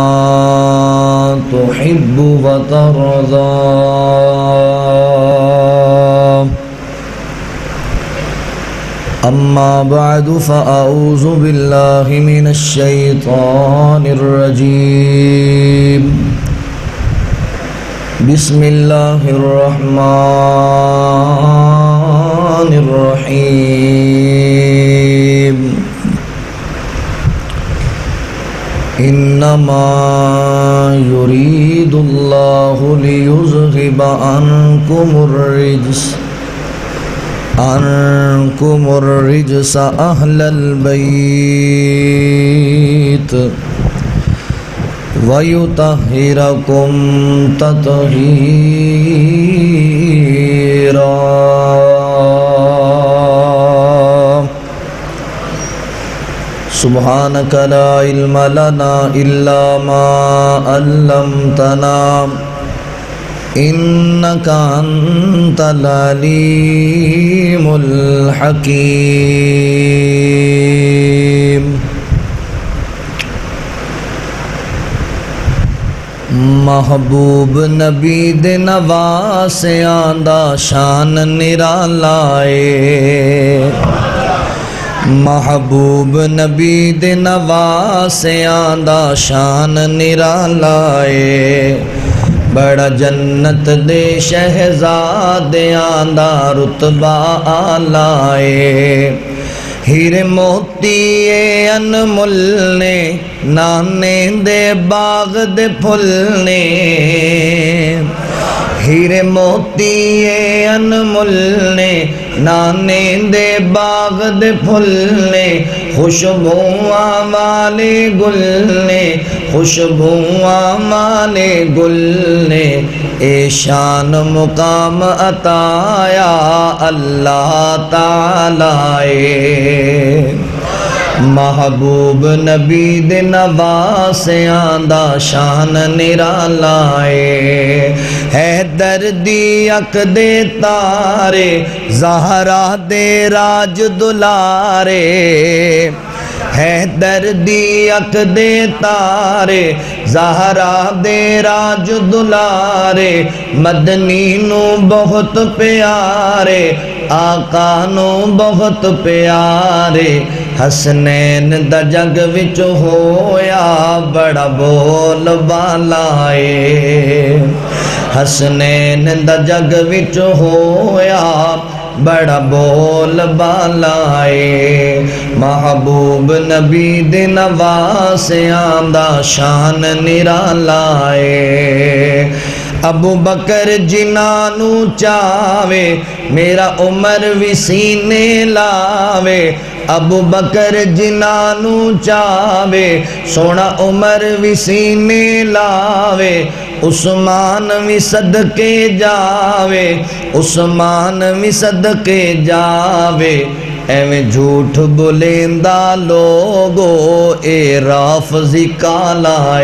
تحب وترضى أما بعد فأعوذ بالله من الشيطان الرجيم بسم الله الرحمن الرحيم إنما يريد الله ليذهب عنكم الرجس أهل البيت ويطهركم تطهيرا سبحانك لا علم لنا إلا ما علمتنا إنك أنت العليم الحكيم محبوب نبی دے نواسیاں دا شان نرالا اے महबूब नबी दे नवासियां दा शान निराला ए बड़ा जन्नत दे शहजादियां दा रुतबा आला ए हीरे मोती ए अनमुल ने नाने दे बाग दे फुल ने हीरे मोती ए अनमुल ने नाने दे बाग दे फुल ने खुशबुआ वाले गुल ने खुशबुआ वाले गुल ने ए शान मुकाम अताया अल्लाह ताला ए महबूब नबी दे नवासियां दा शान निराला ए हैदर दी अख दे तारे ज़हरा दे राज दुलारे हैदर दी अख दे तारे ज़हरा दे राज दुलारे मदनी नू बहुत प्यारे आका नू बहुत प्यारे हसनैन दा जग विच होया बड़ा बोल वाला ए हसनैन दा जग विच होया बड़ा बोल बाला ए महबूब नबी दे नवासियां दा शान निराला ए अबू बकर जिनानू चावे मेरा उमर भी सीने लावे अबू बकर जिनानू चावे सोना उमर भी सीने लावे उस्मान भी सदके जावे उस्मान भी सदके जावे एवें झूठ बोलेंदा लोगो ए राफजी काला ए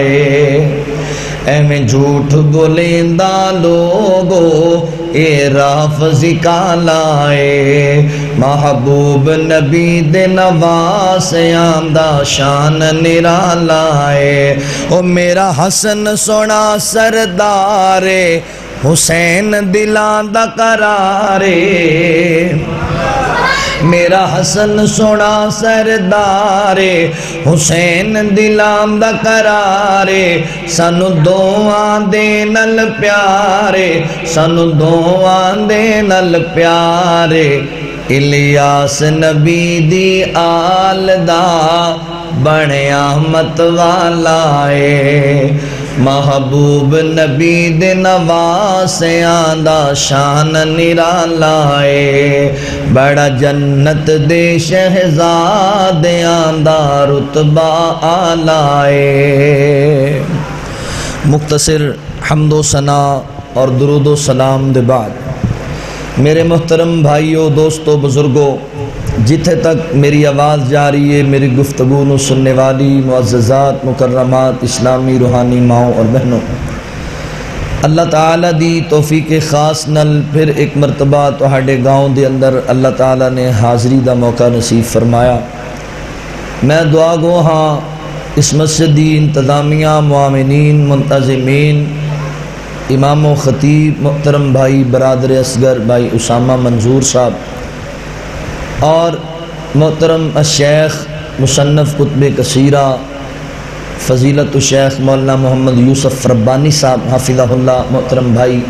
एवें झूठ बोलेंदा लोगो ए राफजी काला ए महबूब नबी दे नवासियां दा शान निराला ए ओ मेरा हसन सोना सरदारे हुसैन दिलां दा करारे मेरा हसन सोना सरदारे हुसैन दिलां दा करारे सानू दोआं दे नल प्यारे सानू दोआं दे नल प्यारे इलियास नबी दी आल दा बणिया मतवाला ए महबूब नबी दे नवासियां दा शान निराला ए बड़ा जन्नत दे शहजादियां दा रुतबा आला ए मुख्तसर हम्दो सना और दुरूदो सलाम दे बाद मेरे मोहतरम भाइयों दोस्तों बुज़ुर्गों जिथे तक मेरी आवाज़ जा रही है मेरी गुफ्तगू को सुनने वाली मुअज़्ज़ज़ात मुकर्रमात इस्लामी रूहानी माओं और बहनों अल्लाह ताला दी तौफीक खास नल फिर एक मरतबा तुहाडे गाँव के अंदर अल्लाह ताला ने हाज़री का मौका नसीब फरमाया मैं दुआ गो हाँ इस मस्जिदी इंतज़ामिया मुआमिनीन मुंतज़मीन इमाम व ख़तीब मोहतरम भाई बरदर असगर भाई उसामा मंजूर साहब और मोहतरम शेख मुसन्नफ़ कुतुब कसीरा फ़जीलत शेख मौलाना मोहम्मद यूसुफ़ रब्बानी साहब हाफ़िज़हुल्लाह, मोहतरम भाई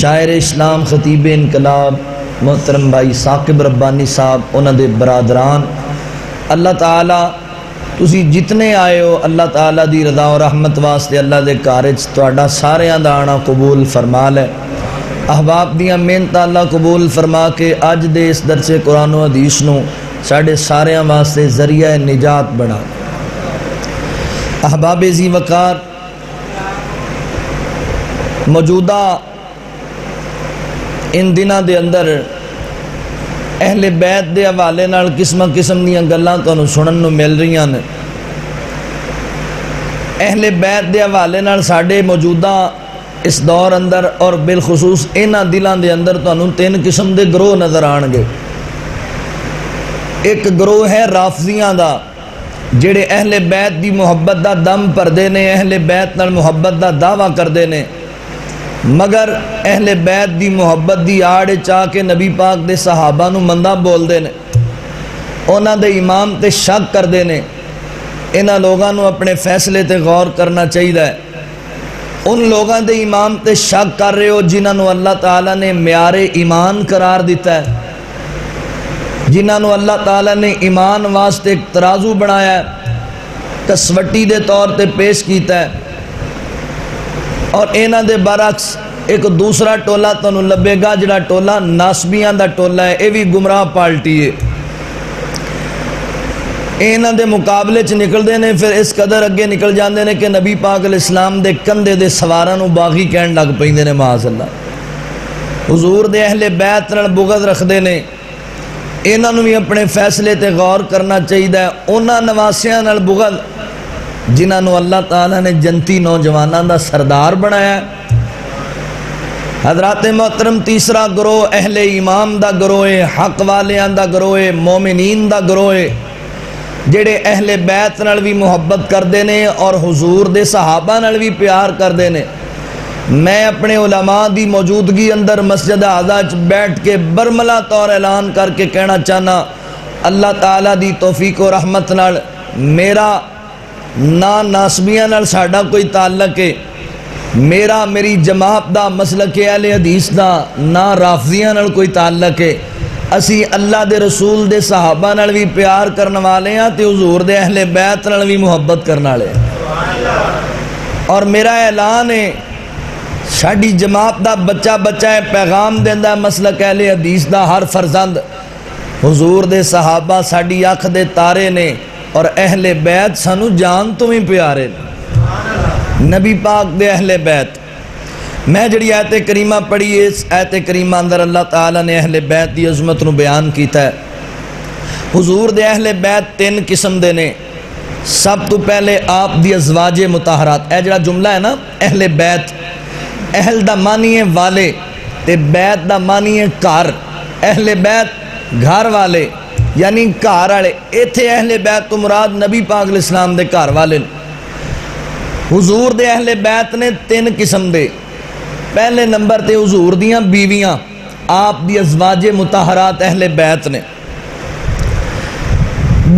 शायर इस्लाम ख़तीब इनकलाब मोहतरम भाई साकिब रब्बानी साहब, उन्होंने बरदरान। अल्लाह ताला तुसी जितने आए हो अल्लाह ताला दी रज़ा और रहमत वास्ते अल्लाह दे घर च सारियां दा आना कबूल फरमा लै। अहबाब दियां मेहनतां अल्लाह कबूल फरमा के अज दे इस दरसे कुरान और हदीस नूं साडे सारियां वास्ते ज़रिया निजात बना। अहबाब जी वकार, मौजूदा इन दिनां दे अंदर अहले बैत के हवाले नाल किस्म किस्म दी गल्लां तुहानूं सुनन नूं मिल रही ने। अहले बैत के हवाले नाल साडे मौजूदा इस दौर अंदर और बिलखसूस इन्हां दिलां दे अंदर तुहानूं तीन किस्म दे ग्रोह नज़र आउणगे। एक ग्रोह है राफजियां दा, जिहड़े अहले बैत दी मुहब्बत दा दम भरदे ने, अहले बैत नाल मुहब्बत दा दावा करदे ने, मगर अहले बैत दी मुहब्बत दी आड़ चाह के नबी पाक दे सहाबा नूं मंदा बोलदे ने, उन्हां दे इमाम ते शक करदे ने। इन्हां लोगां नूं अपने फैसले ते गौर करना चाहिदा है। उन लोगां दे इमाम ते शक कर रहे हो जिन्हां नूं अल्लाह ताला ने म्यारे ईमान करार दिता है, जिन्हां नूं अल्लाह ताला ने ईमान वास्ते एक तराजू बनाया है, कसवटी दे तौर ते पेश कीता है। और इन्हां दे बरअक्स एक दूसरा टोला तुहानूं लभेगा जिहड़ा टोला नासबियां दा टोला है, यह भी गुमराह पार्टी है। इन्हां दे मुकाबले च निकलदे ने, फिर इस कदर अगे निकल जाते हैं कि नबी पाक अलैहिस्सलाम दे कंधे दे सवारां नूं बागी कहण लग पैंदे ने। माज़अल्लाह, हुज़ूर दे अहले बैत नाल बुग़ज़ रखदे ने। इन्हां नूं भी अपने फैसले ते गौर करना चाहिदा है। उन्हां नवासियां नाल बुग़ज़ जिन्होंने अल्लाह ताला ने जनती नौजवानों का सरदार बनाया। हजरात मोहतरम, तीसरा ग्रोह अहले ईमान का ग्रोह, हक वालियां का ग्रोह, मोमिनीन का ग्रोह, जेड़े अहले बैत नाल भी मुहब्बत करते हैं और हुजूर दे सहाबा नाल भी प्यार करते हैं। मैं अपने उलमा की मौजूदगी अंदर मस्जिद आज़ा च बैठ के बरमला तौर ऐलान करके कहना चाहना, अल्लाह ताला दी तौफीक और रहमत नाल मेरा ना नासबियां नाल साडा कोई ताल्लक है, मेरा मेरी जमात दा मसलक अहले हदीस दा, ना राफजियां नाल कोई ताल्लक है। असी अल्लाह दे रसूल दे सहाबा नाल भी प्यार करने वाले हैं ते हुजूर दे अहले बैत नाल भी मुहब्बत करने वाले हैं। और मेरा ऐलान है, साडी जमात दा बच्चा बच्चा है पैगाम देंदा मसलक अहले हदीस दा, हर फरजंद हुजूर दे सहाबा साडी अख दे तारे ने और अहले बैत सानू जान तो ही प्यारे ने, नबी पाक दे अहले बैत। मैं जड़ी आयते करीमा पढ़ी, इस आयते करीमा अंदर अल्लाह ताला ने अहले बैत की अजमत नू बयान किया है। हुजूर दे अहले बैत तीन किस्म दे ने। सब तो पहले आप दी अज़वाजे मुताहरात, यह जड़ा जुमला है ना अहले बैत, अहल दा मानी है वाले ते बैत दा मानी है घर। अहले बैत घर वाले यानी घर वाले, इत्थे अहले बैत तो मुराद नबी पाक अलैहिस्सलाम दे घर वाले। हुजूर दे अहले बैत ने तीन किस्म दे। पहले नंबर ते हुजूर दियां बीवियां, आप दी अज़वाजे मुताहरात अहले बैत ने।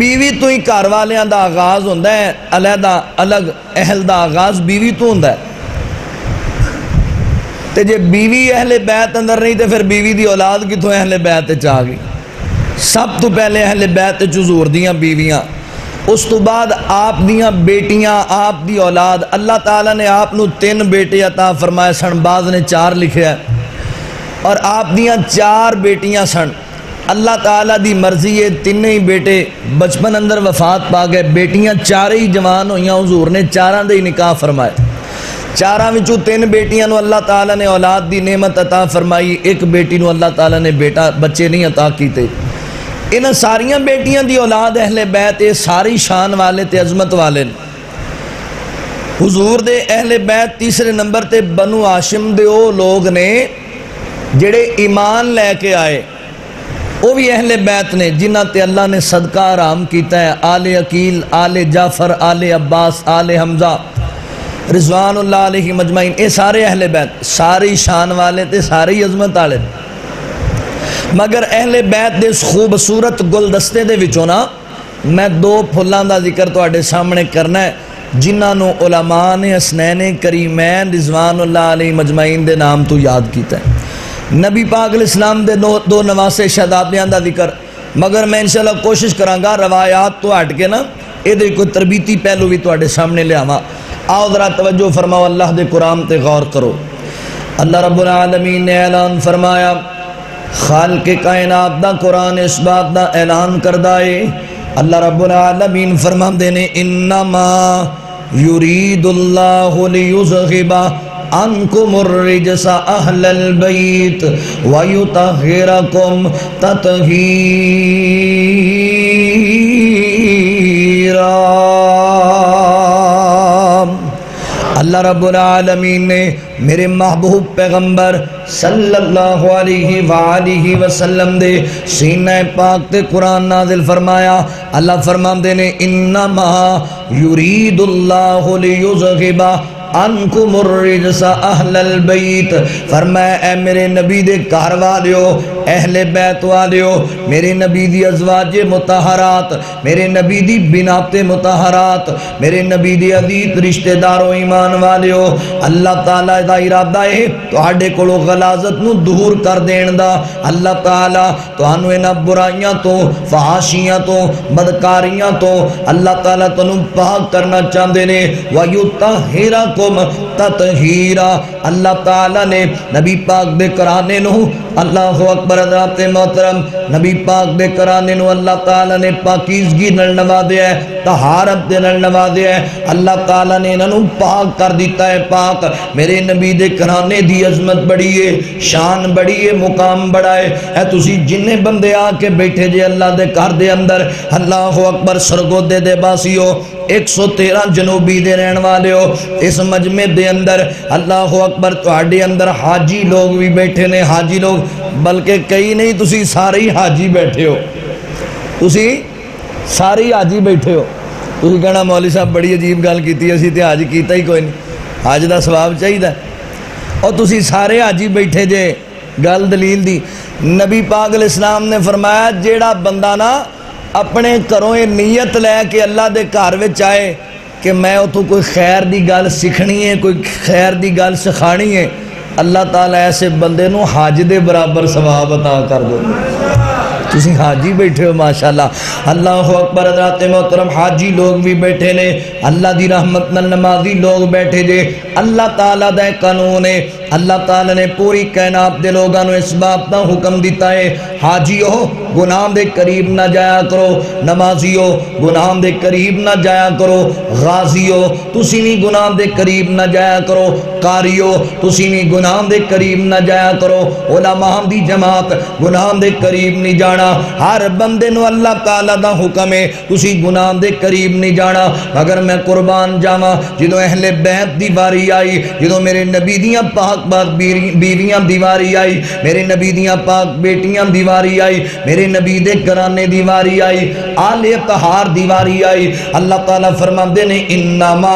बीवी तो ही घर वालियां दा आगाज़ होंदा है, अलहदा अलग अहल दा आगाज़ बीवी तो होंदा है। ते जे बीवी अहले बैत अंदर नहीं तो फिर बीवी दी औलाद कितों अहले बैत च आ गई। सब तो पहले अहले बैत हुजूर दियां बीवियां, उस तो बाद आप दियां बेटियां, आप दी औलाद। अल्लाह ताला ने आप नू तीन बेटे अता फरमाए सन, बाद ने चार लिखे है, और आप दियां चार बेटियां सन। अल्लाह ताला दी मर्जी है, तिन्ने ही बेटे बचपन अंदर वफात पा गए, बेटियां चारे ही जवान होइयां। हुजूर ने चारां दे ही निकाह फरमाए। चारां विचों तीन बेटियां नू अल्लाह ताला ने औलाद दी नेमत अता फरमाई, एक बेटी नू अल्लाह ताला ने बेटा बच्चे नहीं अता कीते। इन सारिया बेटियां दी औलाद अहले बैत, ये सारी शान वाले ते अजमत वाले ने हुजूर दे अहले बैत। तीसरे नंबर ते बनू हाशिम दे ओ लोग ने जेड़े ईमान लैके आए, वह भी अहले बैत ने जिन्हें अल्लाह ने सदका आराम किया है। आले अकील, आले जाफर, आले अब्बास, आले हमजा रिजवानुल्लाह अलैहिम अजमाइन, ये सारे अहले बैत, सारी शान वाले ते सारी अजमत वाले। मगर अहले बैत दे खूबसूरत गुलदस्ते दे विचों ना मैं दो फुलों का जिक्र तुहाडे सामने करना है, जिन्होंने उलमा ने हसनैने करीमैन रिजवानुल्लाह अलैहिम अजमाइन दे नाम तो याद किया है। नबी पाक अलैहिस्सलाम दे दो नवासे शहजादियां दा जिक्र, मगर मैं इंशाअल्लाह कोशिश करांगा रवायात तो हट के ना ये कोई तरबीती पहलू भी तुहाडे सामने लियावां। आओ जरा तवज्जो फरमाओ, अल्लाह दे कुरान ते गौर करो। अल्लाह रब्बुल आलमीन ने ऐलान फरमाया, खालिक़ कायनात दा कुरान इस बात दा ऐलान करदा है। अल्लाह रब्बुल आलमीन फरमांदे ने, इन्नमा युरीदुल्लाहु लियुज़हिबा अन्कुमुर रिजसा अहलल बैत वयुतहिरकुम तत्हीरा। अल्लाह रब्बुल आलमीन ने मेरे महबूब पैगंबर सल्लल्लाहु अलैहि वसल्लम दे सीने पाक ते कुरान नाज़िल फरमाया। अल्लाह फरमांदे ने, इन्नमा युरीदुल्लाहु लियुज़हिबा अन्कुमुर रिजसा अहलल बैत। फरमाया, ऐ मेरे नबी दे घर वालियो, अहले बैत वालियो, मेरे नबी दी अज़वाजे मुतहरात, मेरे नबी दी बिनाते मुतहरात, मेरे नबी दे अदीत रिश्तेदारों ईमान वालियो, अल्लाह ताला दा इरादा है तुहाडे कोलों गलाजत नूं दूर कर देण दा। अल्लाह ताला तुहानूं इन्हां बुराइयां तो, फहाशियां तो, बदकारियां तो अल्लाह ताला तुहानूं पाक करना चाहते ने। वयुतहिरकुम ततहीरा। अल्लाह ताला ने नबी पाक दे कराने नूं, अल्लाहु अकबर हज़राते मोहतरम, नबी पाक दे कराने नूं अल्लाह ताला ने पाकीज़गी नाल नवाज़िया है, तहारत दे नाल नवाज़िया है। अल्लाह ताला ने इन्हां नूं पाक कर दिता है। पाक मेरे नबी दे कराने दी अज़मत बड़ी है, शान बड़ी है, मुकाम बड़ा है। ऐ तुसी जिन्ने बंदे आके बैठे जे अल्लाह दे घर दे अंदर, अल्लाहु अकबर, सरगोदे दे वासी हो, 113 जनूबी दे रहण वाले हो, इस मजमे दे अंदर अल्लाहु अकबर तुहाडे अंदर हाजी लोग भी बैठे ने। हाजी लोग बल्कि कई नहीं, तुसी सारे ही हाजी बैठे हो, तुसी सारे ही हाजी बैठे हो। तुसी कहना मौलवी साहब बड़ी अजीब गल कीती, असीं ते हाज कीता ही कोई नहीं, हाज दा सवाब चाहिदा। और तुसी सारे हाजी बैठे जे, गल दलील दी। नबी पाक अलैहिस्सलाम ने फरमाया, जेड़ा बंदा ना अपने घरों ये नीयत लैके अल्लाह दे घर विच आए कि मैं उतों कोई खैर की गल सीखनी है, कोई खैर की गल सिखानी है, अल्लाह ताला ऐसे बंदे नूं हज दे बराबर सवाब अता कर दो। तुसी हाजी बैठे हो माशाल्लाह। अल्लाहु अकबर हज़रात मोहतरम, हाजी लोग भी बैठे ने, अल्लाह दी रहमत नाल नमाजी लोग बैठे जे। अल्लाह ताला दा कानून है, अल्लाह ताला ने पूरी कायनात दे लोगों नूं इस बात दा हुक्म दिता है, हाजी हो गुनाह दे करीब ना जाया करो, नमाजी हो गुनाह दे करीब ना जाया करो, गाजी हो तुसी भी गुनाह दे करीब ना जाया करो, कारी हो तुसी भी गुनाह दे करीब ना जाया करो, उलमा दी जमात गुनाह दे करीब नहीं जाना। हर बंदे नूं अल्लाह ताला दा हुक्म है, तुसी गुनाह दे करीब नहीं जाना। अगर मैं कुर्बान जावा, जदों अहले बैत दी वारी आई, जदों मेरे नबी दियां पाक पाक बीवियां दी वारी आई, मेरे नबी दियां पाक बेटियां दी वारी आई, मेरे नबी दे घराने दी वारी आई, आले तहार दी वारी आई। अल्लाह ताला फरमांदे ने, इन्नमा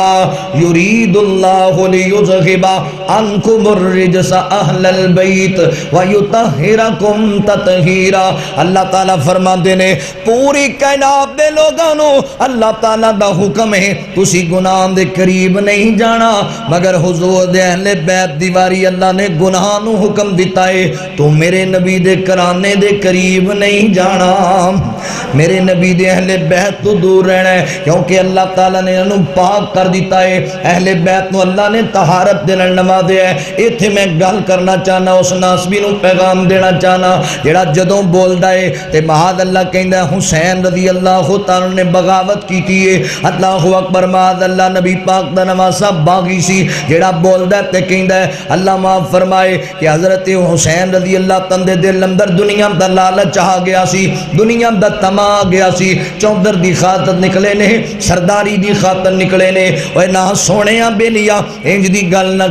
युरीदुल्लाहु लियुज़हिबा अन्कुमुर रिजसा अहलल बैत वयुतहिरकुम तत्हीरा। अल्लाह ताला फरमांदे ने, पूरी कायनात दे लोगां नूं अल्लाह ताला दा हुक्म है, तुसी गुनाह दे करीब नहीं जाना। मगर हुजूर दे अहले बैत दी वारी अल्लाह ने गुनाह नूं हुक्म दिता है, तू मेरे नबी दे घराने दे करीब नहीं जाना, मेरे नबी दे अहले बैत तो दूर रहना है, क्योंकि अल्लाह ताला ने इन्हां नूं पाक कर दिता है। अहले बैत नूं अल्लाह ने तहारत दे नाल नवाज़िया है। इत्थे मैं गल करना चाहना, उस नासबी नूं पैगाम देना चाहना जिहड़ा जदों बोलदा है ते महाद अल्लाह कहंदा है, हुसैन रज़ी अल्लाहु तआला ने बगावत कीती है। अल्लाहु अकबर, महाद अल्लाह, नबी पाक दा नवासा बागी सी, जिहड़ा बोलदा ते कहंदा है अल्लाह माफ़ फरमाए कि हज़रत हुसैन रजी अल्लाह तंदे दिल अंदर दुनिया का लालच आ गया सी, दुनिया का तमा आ गया सी, चौधर की खातर निकले ने, सरदारी की खातर निकले ने। और ना सोने बेलिया इंज की गल ना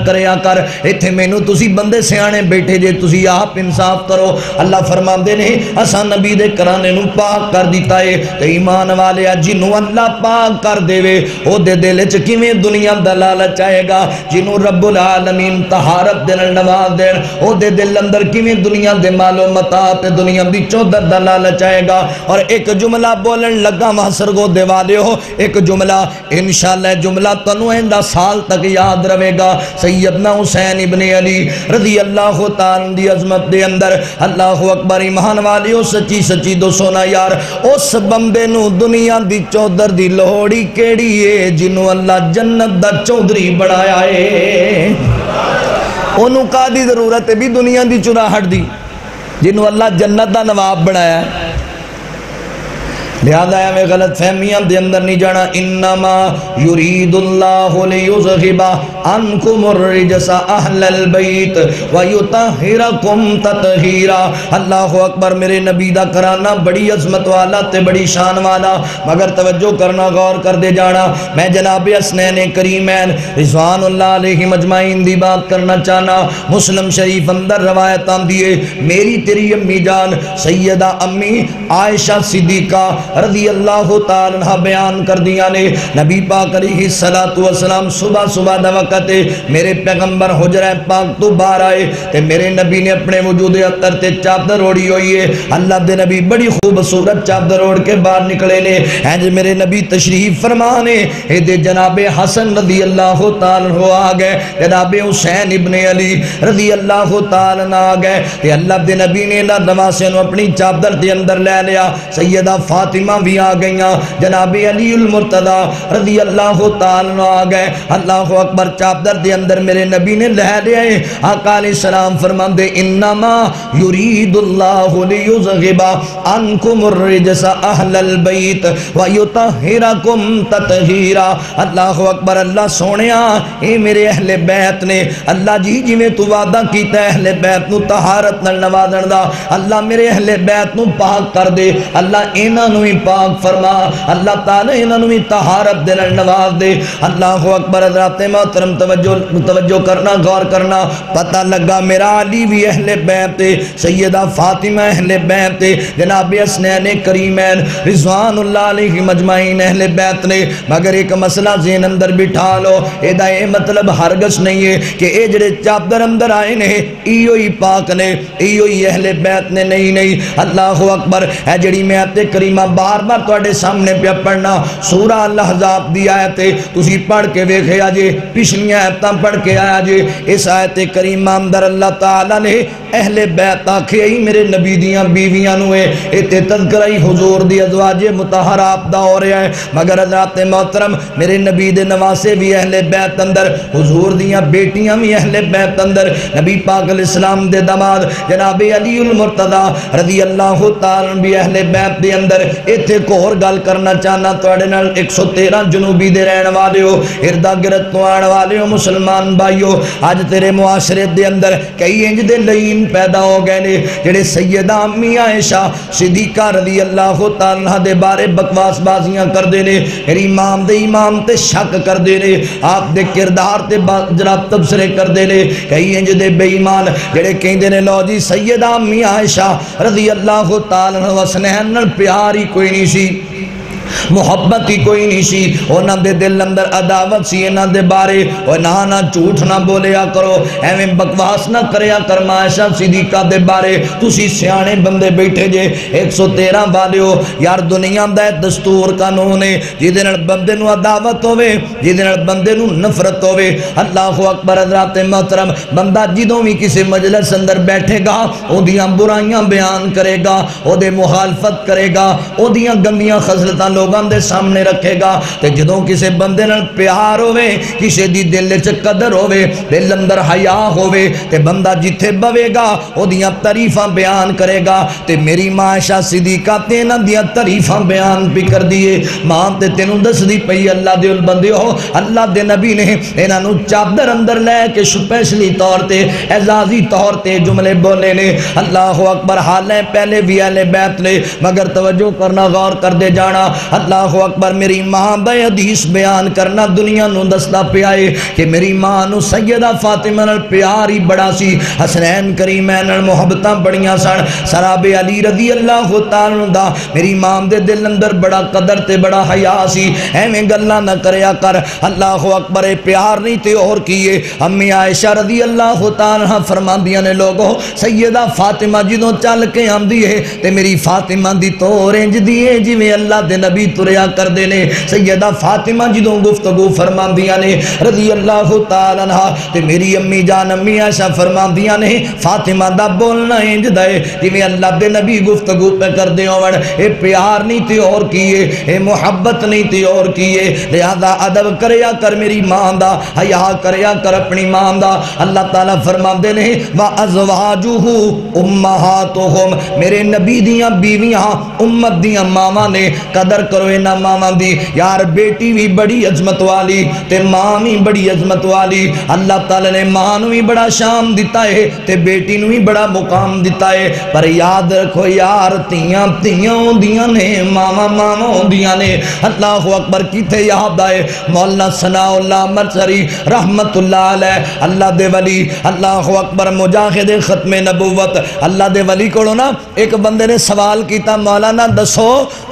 कर, इत्थे मैनू तुसी बंदे सियाने बैठे जे, तुसी आप इंसाफ करो। अल्लाह फरमाते ने असा नबी दे कराने नू पाक कर दिता है। तो ईमान वाले जिन्हों अल्लाह पाक कर देवे ओदे दिल च किवें दुनिया का लालच आएगा। जिन्हों रब्बुल आलमीन तहारत दे नाल नवाज देन ओदे दिल अंदर किवें दुनिया दे मालो मता ते दुनिया दी चौधर दा लालच आएगा। और एक जुमला बोलन लगा वहां सरगोदे वाले हो, एक जुमला इंशाअल्लाह जुमला तनु इंदा साल तक याद रहेगा। सैयदना हुसैन इब्ने अली रज़ी अल्लाह तआला दी अज़मत दे अंदर अल्लाहु अकबर ईमान वाले हो। सच्ची सच्ची दोसो ना यार, उस बंदे नू दुनिया दी चौधर दी लोहड़ी केड़ी है जिन्हों अल्लाह जन्नत दा चौधरी बनाया है। उन्हों का दी जरूरत है भी दुनिया की चुराहट दी, जिन्हों अल्लाह जन्नत का नवाब बनाया। लिहाजा मैं गलत फहमियां दे अंदर नहीं जाना। इन्नमा युरीदुल्लाहु लियुज़हिबा अन्कुमुर रिजसा अहलल बैत व युतहिरकुम ततहीरा। अल्लाहु अकबर। मेरे नबी दा कराना बड़ी अज़मत वाला ते बड़ी शान वाला, मगर तवज्जो करना, गौर कर दे जाना। मैं जनाब हसनैन करीमैन रिज़वानुल्लाह अलैहि अजमाइन दी बात करना चाहना। मुस्लिम शरीफ अंदर रवायत आंदी है, मेरी तेरी अम्मी जान सैयदा अम्मी आयशा सिद्दीका रज़ी अल्लाहु ताला अन्हा बयान कर दिया ने, नबी पाक अलैहि सलातु वसलाम सुबह सुबह दा वक्त मेरे पैगंबर हुजरा पाक तो बाहर आए ते मेरे नबी ने अपने वजूद अतर ते चादर ओढ़ी हुई है। अल्लाह दे नबी बड़ी खूबसूरत चादर ओढ़ के बाहर निकले ने। इंज मेरे नबी तशरीफ फरमा ने, एदे जनाबे हसन रज़ी अल्लाहु ताला अन्हु आ गए, जनाबे हुसैन इब्ने अली रज़ी अल्लाहु ताला अन्हा आ गए ते अल्लाह दे नबी ने इन्हां नवासियां नूं अपनी चादर दे अंदर लै लिया। सैयदा फातिमा भी आ गई, जनाबे अली उल मुर्तदा रज़ी अल्लाहु ताला अन्हु आ गए। अल्लाहु अकबर। चादर के अंदर मेरे नबी ने लह लिया। आका अलैहिस्सलाम फरमाते इन्नमा युरीदुल्लाहु लियुज़हिबा अन्कुमुर रिजसा अहलल बैत व युतहिरकुम ततहीरा। अल्लाहु अकबर। अल्लाह सोनिया ये मेरे अहले बैत ने, अल्लाह जी जिवें तू वादा कीता अहले बैत नूं तहारत नाल नवाजण दा, अल्लाह मेरे अहले बैत नूं पाक कर दे। अल्लाह इन पाक फरमा, अल्लाह ताला इन्हों भी तहारत दे नाल नवाज दे। अल्लाहु अकबर। हज़राते मोहतरम तवज्जो करना, गौर करना। पता लगा मेरा अली भी अहले बैत है, सैयदा फातिमा अहले बैत है, जनाब हसनैन करीमैन रिज़वानुल्लाह अलैहिम अजमाइन अहले बैत ने। मगर एक मसला ज़हन अंदर बिठा लो, एदा ये मतलब हरगज़ नहीं है कि ये जिहड़े चादर अंदर आए ने इहो ही पाक ने, इहो ही अहले बैत ने। नहीं नहीं। अल्लाहु अकबर। है जिहड़ी मैं ते करीमा बार बार तुहाडे सामने पे पढ़ना, सूरा अल-अहज़ाब दी आयत तुसी पढ़ के वेखिया जे, पिछलियां आयतां पढ़ के आया जे। इस आयत करीमा अंदर अल्लाह ताला ने अहले बैत आखे ही मेरे नबी दियां बीवियां नूं है, इत्थे तज़किरा ही हुज़ूर दी अज़वाजे मुतहरात दा हो रहा है। मगर हज़रात मोहतरम मेरे नबी दे नवासे भी अहले बैत अंदर, हुज़ूर दियां बेटियां भी अहले बैत अंदर, नबी पाक अलैहिस्सलाम दे दामाद जनाब अली उल मुर्तज़ा रज़ी अल्लाहु ताला भी अहले बैत दे अंदर। इत्थे एक होर गल करना चाहना तुहाडे नाल। 113 जनूबी दे रहण वाले हो, इर्दा गिरद तो आने वाले हो मुसलमान भाईओ, अज तेरे मुआशरे दे अंदर कई इंज दे लईन पैदा हो गए ने जिहड़े सैयदा अम्मी आयशा सिद्दीका रज़ी अल्लाहु तआला अन्हा दे बारे बकवासबाजियां करदे ने, मेरी इमाम दे इमाम ते शक करदे ने, आप दे किरदार ते जनाब तबसरे करदे ने। कई इंज दे बेईमान जिहड़े कहिंदे ने लो जी सैयदा अम्मी आयशा रज़ी अल्लाहु तआला अन्हा हसनैन नाल प्यार ही कोई नहीं सी, मुहब्बत ही कोई नहीं सी, उन्होंने दिल अंदर अदावत सी इन्हों के बारे। और ना ना झूठ ना बोलिया करो, एवें बकवास ना करया कर आयशा सिद्दीका दे बारे। तुसी सियाने बंदे बैठे जे 113 वाले हो यार। दुनिया का दस्तूर कानून है जिदे नाल बंदे नूं अदावत होवे, जिदे नाल बंदे नूं नफरत होवे। अल्लाहु अकबर। हज़रात मोहतरम बंदा जिदों भी किसी मजलिस अंदर बैठेगा ओदियां बुराइयां बयान करेगा, ओदे मुखालफत करेगा, ओदियां गंदियां खसलतां लोगों के सामने रखेगा। तो जो किसी बंदे नाल प्यार होवे, किसी दी दिल च कदर होवे, दिल अंदर हया होवे, ते बंदा जिथे बवेगा ओदियां तारीफां बयान करेगा। ते मेरी मां आयशा सिद्दीका ते इन्हां दियां तारीफां बयान भी करदी है। मां ते तैनूं दसदी पई अल्लाह दे बंदेओ, अल्लाह दे नबी ने इन्हां नूं चादर अंदर लै के स्पेशली तौर ते एजाजी तौर ते जुमले बोले ने। अल्लाहु अकबर। हाले पहले भी अहले बैत ने, मगर तवज्जो करना, गौर करते जाना। अल्लाहु अकबर। मेरी मां दा हदीस बयान करना दुनिया नूं दसदा पिया है कि मेरी मां नूं सैयदा फातिमा नाल प्यार ही बड़ा सी, हसनैन करीमैन नाल मुहब्बतां बड़ियां सन, सराबे अली रज़ी अल्लाहु तआला अन्हु दा मेरी मां दे दिल अंदर बड़ा कदर ते बड़ा हया सी। एवें गल्लां ना करया कर। अल्लाहु अकबर। प्यार नहीं ते होर की है। अम्मी आयशा रज़ी अल्लाहु तआला अन्हा फरमांदियां ने, लोगो सैयदा फातिमा जदों चल के आंदी है ते मेरी फातिमा दी तो रेंज दी है जिवें अल्लाह दे नबी तुरया करदे ने। सैयदा फातिमा जी गुफ्तगू फरमांदियां ने रज़ी अल्लाहु तआला अन्हा, ते मेरी अम्मी जान अम्मी आयशा फरमांदियां ने फातिमा दा बोलना इंज दा है जिवें अल्लाह दे नबी गुफ्तगू पे करदे होवण। ए प्यार नहीं ते और की है, ए मुहब्बत नहीं ते और की है। लिहाजा अदब करया कर मेरी मां दा, हया करया कर अपनी मां दा। अल्लाह ताला फरमांदे ने वा अज़वाजुहु उम्महातुहुम, मेरे नबी दियां बीवियां उम्मत दियां मावां ने। कदर करो इन्हां मावां दी यार। बेटी भी बड़ी अजमत वाली ते मां भी बड़ी अजमत वाली। अल्लाह ताला ने मां नूं भी बड़ा शाम दिता है ते बेटी नूं भी बड़ा मुकाम दिता है। पर याद रखो यार, तियां तियां होंदियां ने, मावां मावां होंदियां ने। अल्लाहु अकबर। किथे याद आए मौलाना सनाउल्लाह मरसरी रहमतुल्लाह अलैह, अल्लाह दे वली। अल्लाहु अकबर। मुजाहिद खत्मे नबूवत अल्लाह दे वली कोलों ना एक बंदे ने सवाल किया, मौलाना दसो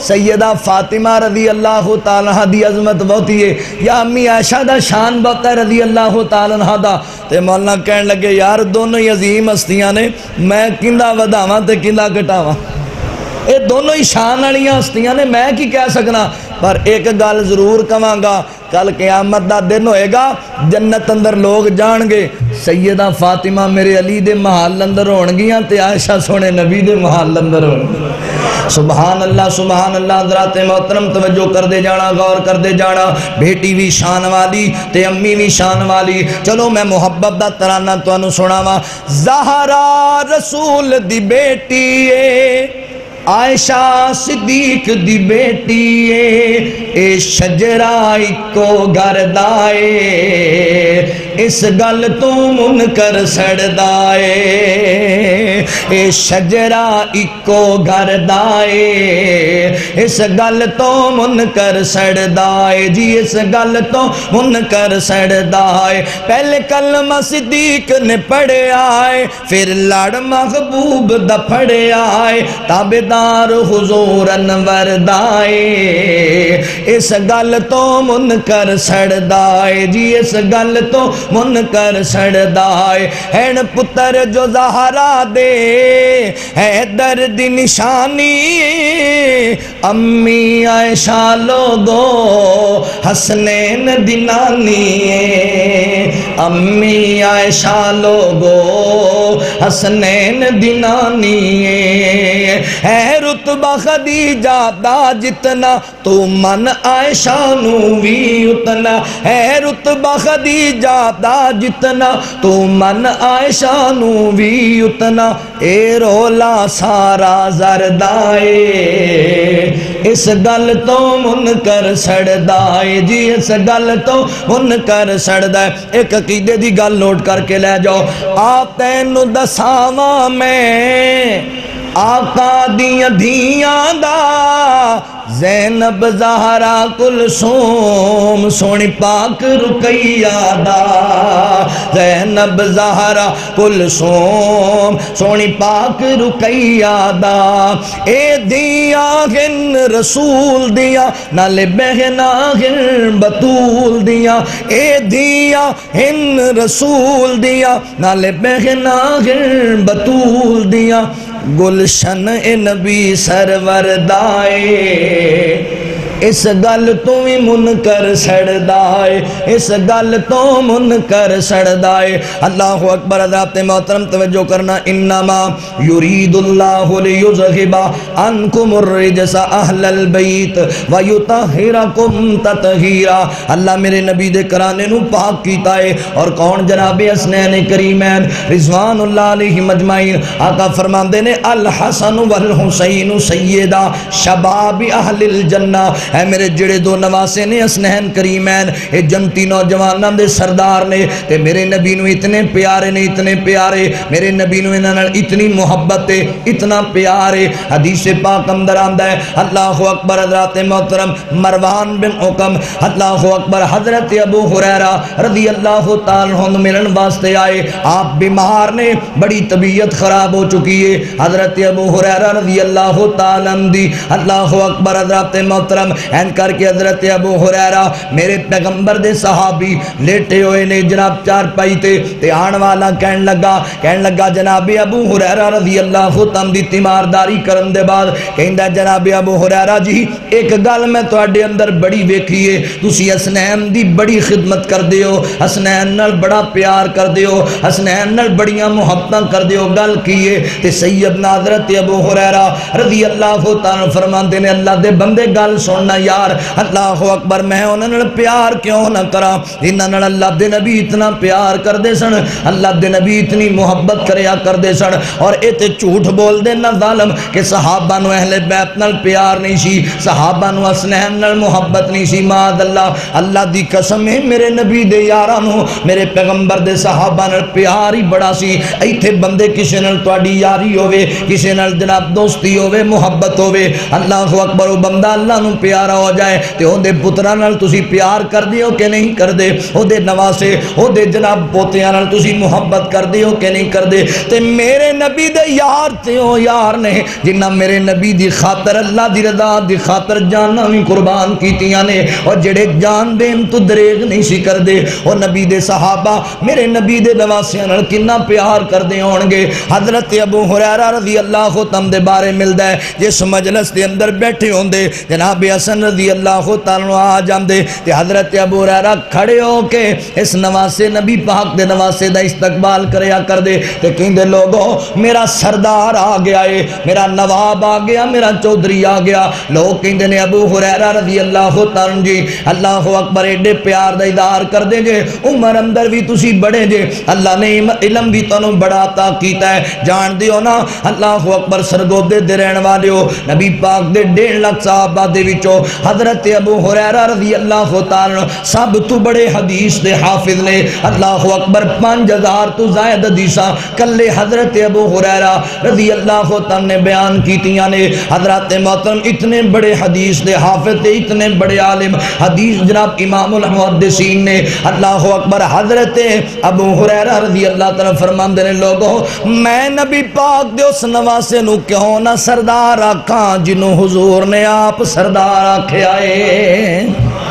सैयदा फातिमा रज़ी अल्लाहु तआला दी अजमत बहुत ही है या अम्मी आयशा दा शान बहुत है रज़ी अल्लाह तआला अन्हा दा? ते मौलाना कहन लगे यार दोनों ही अजीम हस्तियां ने, मैं किंदा वधावां ते किंदा घटावां। ये दोनों ही शान वालियां हस्तियां ने, मैं की कह सकना। पर एक गल जरूर कहांगा, कल क़यामत दा दिन होएगा, जन्नत अंदर लोग जाणगे सैयदा फातिमा मेरे अली दे महल अंदर होणगियां ते आयशा सोने नबी दे महल अंदर होणगियां। सुभान अल्लाह, सुभान अल्लाह। हज़रात मोहतरम तवज्जो करदे जाना, गौर करदे जाना। बेटी भी शान वाली ते अम्मी भी शान वाली। चलो मैं मुहब्बत दा तराना तुहानू सुणावां। ज़हरा रसूल दी बेटी ए, आयशा सिद्दीक दी बेटी ए, ए शजरा इको गरदा ए, इस गल तू मुनकर सड़दा ए, शजरा इको गरदा ए, इस गल तो मुनकर सड़दा ए जी, इस गल तो मुनकर सड़दा ए। पहले कलमा सिद्दीक ने पढ़े आए, फिर लड़ महबूब द फड़े आए, ताबेदार हुजूर अनवर दाए, इस गल तो मुनकर सड़दाए जी, इस गल तो मुनकर सड़दाए। हैन पुत्र जो ज़हरा दे, है दर्द निशानी अम्मी आयशा लोगो हसनैन दी नानी, अम्मी आयशा लोगो हसनैन दी नानी। है रुतबा खदीजा दा जितना, तू मन आयशा नू भी उतना, है रुतबा खदीजा दा जितना, तू मन आयशा नू भी उतना। ए रोला सारा जरदा ए, इस गल तो मुनकर सड़दा ए जी, इस गल तो मुनकर सड़दा ए। एक अकीदे दी गल नोट करके लै जाओ। आ तैनू दसावा मैं आका दियां धीयां दा, ज़ैनब ज़हरा कुलसूम सोनी पाक रुकैया दा, ज़ैनब ज़हरा कुलसूम सोनी पाक रुकैया दा। ए दिया गिन रसूल दिया, नाले बहना गिन बतूल दिया, ए दिया हिन रसूल दिया, नाले बहना गिन बतूल दिया। गुलशन ए नबी सरवर दाए, इस गल तो भी मुनकर सड़दा है, इस गल तो मुनकर सड़दा है। अल्लाहु अकबर। हज़रात मोहतरम तवज्जो करना, इन्नमा युरीदुल्लाहु लियुज़हिबा अन्कुमुर रिजसा अहलल बैत व युतहिरकुम ततहीरा। अल्लाह मेरे नबी दे कराने नू पाक कीता है। और कौन? जनाबे हसनैन करीमैन रिज़वानुल्लाह अलैहिम अजमाइन। आका फरमांदे ने अल हसन वल हुसैन सय्यदा शबाब अहलिल जन्ना। है मेरे जेड़े दो नवासे ने हसनैन करीमैन, ये जमती नौजवानों के सरदार ने, ते मेरे नबी नू इतने प्यारे ने, इतने प्यारे, मेरे नबी नू इन्हां नाल इतनी मुहब्बत है, इतना प्यार है। हदीस पाक अंदर आंदा है। अल्लाहु अकबर। हज़रत मोहतरम मरवान बिन उकम, अल्लाहु अकबर, हज़रत अबू हुरैरा रज़ी अल्लाहु तआला अन्हु मिलन वास्ते आए। आप बीमार ने, बड़ी तबीयत खराब हो चुकी है। हज़रत अबू हुरैरा रज़ी अल्लाहु तआला अन्हु दी, अल्लाहु अकबर, हज़रत मोहतरम एन करके हज़रत अबू हुरैरा मेरे पैगंबर दे सहाबी लेटे हुए ने जनाब चारपाई ते। आने वाला कहन लगा जनाब अबू हुरैरा रज़ी अल्लाहु तआला दी तीमारदारी करन दे बाद कहंदा, जनाब अबू हुरैरा जी, एक गल मैं तुहाडे अंदर बड़ी वेखी है, तुसी हसनैन दी बड़ी खिदमत करदे हो, हसनैन नाल बड़ा प्यार करदे हो, हसनैन नाल बड़ियां मुहब्बतां करदे हो, गल की है? ते सैयदना हज़रत अबू हुरैरा रज़ी अल्लाहु तआला फरमांदे ने, अल्लाह दे बंदे गल सुनना यार। अल्लाहु अकबर, मैं उन्होंने प्यार क्यों ना करा, इन्होंने अल्लाह दे नबी इतना प्यार करते सन, अल्लाह दे नबी इतनी मुहब्बत करया करते सन। और ये तो झूठ बोलते ना ज़ालिम कि सहाबा नू अहले बैत नाल प्यार नहीं सी, सहाबा नू हसनैन नाल मुहब्बत नहीं सी। माज़अल्लाह, अल्लाह दी कसम है, मेरे नबी दे यारां नू, मेरे पैगंबर दे सहाबा नाल प्यार ही बड़ा सी। इत्थे बंदे किसी नाल तुहाडी यारी होवे, किसी नाल जनाब दोस्ती होवे, मुहब्बत होवे, अल्लाहु अकबर, वो बंदा अल्लाह नू प्यारा हो जाए। तो उहदे पुत्रां नाल तुसी प्यार करदे हो कि नहीं करदे? उहदे नवासे, उहदे जनाब पोतियां नाल तुसी मुहब्बत करदे हो कि नहीं करदे? ते मेरे नबी दे यार ते हो यार ने जिन्ना मेरे नबी दी खातर, अल्लाह दी रज़ा दी खातर जानां भी कुर्बान कीतियां ने, और जेड़े जान देन तो दरेग नहीं सी करदे। और नबी दे सहाबा मेरे नबी दे नवासियां नाल कितना प्यार करदे होणगे। हज़रत अबू हुरैरा रज़ी अल्लाहु तआला दे बारे मिलदा है, जिस मजलिस दे अंदर बैठे होंदे जनाब हसन रज़ी अल्लाहु तआला आ जाते, हज़रत अबू हुरैरा खड़े होके इस नवासे नबी पाक दे नवासे दा इस्तकबाल करया करदे ते कहंदे, लोगो मेरा सरदार आ गया है, मेरा नवाब आ गया, मेरा चौधरी आ गया। लोग कहंदे ने अबू हुरैरा रज़ी अल्लाहु तआला जी, अल्लाहु अकबर, एडे प्यार दा इज़हार करदे जे, उमर अंदर भी तुसी बड़े जे, अल्लाह ने इलम भी तुहानू बड़ा अता कीता है, जानदे हो ना। अल्लाहु अकबर, सरगोदे दे रहण वाले हो, नबी पाक दे 1.5 लाख साहबा दे विचों हज़रत अबू हुरैरा रज़ी अल्लाहु तआला सब तो बड़े हदीस के हाफिज ने। अल्लाहु अकबर, 5000 तो ज़ायद हदीसा कल्ले हज़रत अबू हुरैरा रज़ी अल्लाहु तआला ने बयान कीतियां ने। हज़रत मोहतरम इतने बड़े हदीस के हाफिज थे, इतने बड़े आलिम हदीस जनाब इमामुल मुहद्दिसीन ने। अल्लाहु अकबर, हज़रत अबू हुरैरा रज़ी अल्लाहु तआला फरमांदे ने, लोगो मैं नबी पाक दे उस नवासे नू क्यों ना सरदार आखा जिन्हों हुजूर ने आप सरदार आख्या है,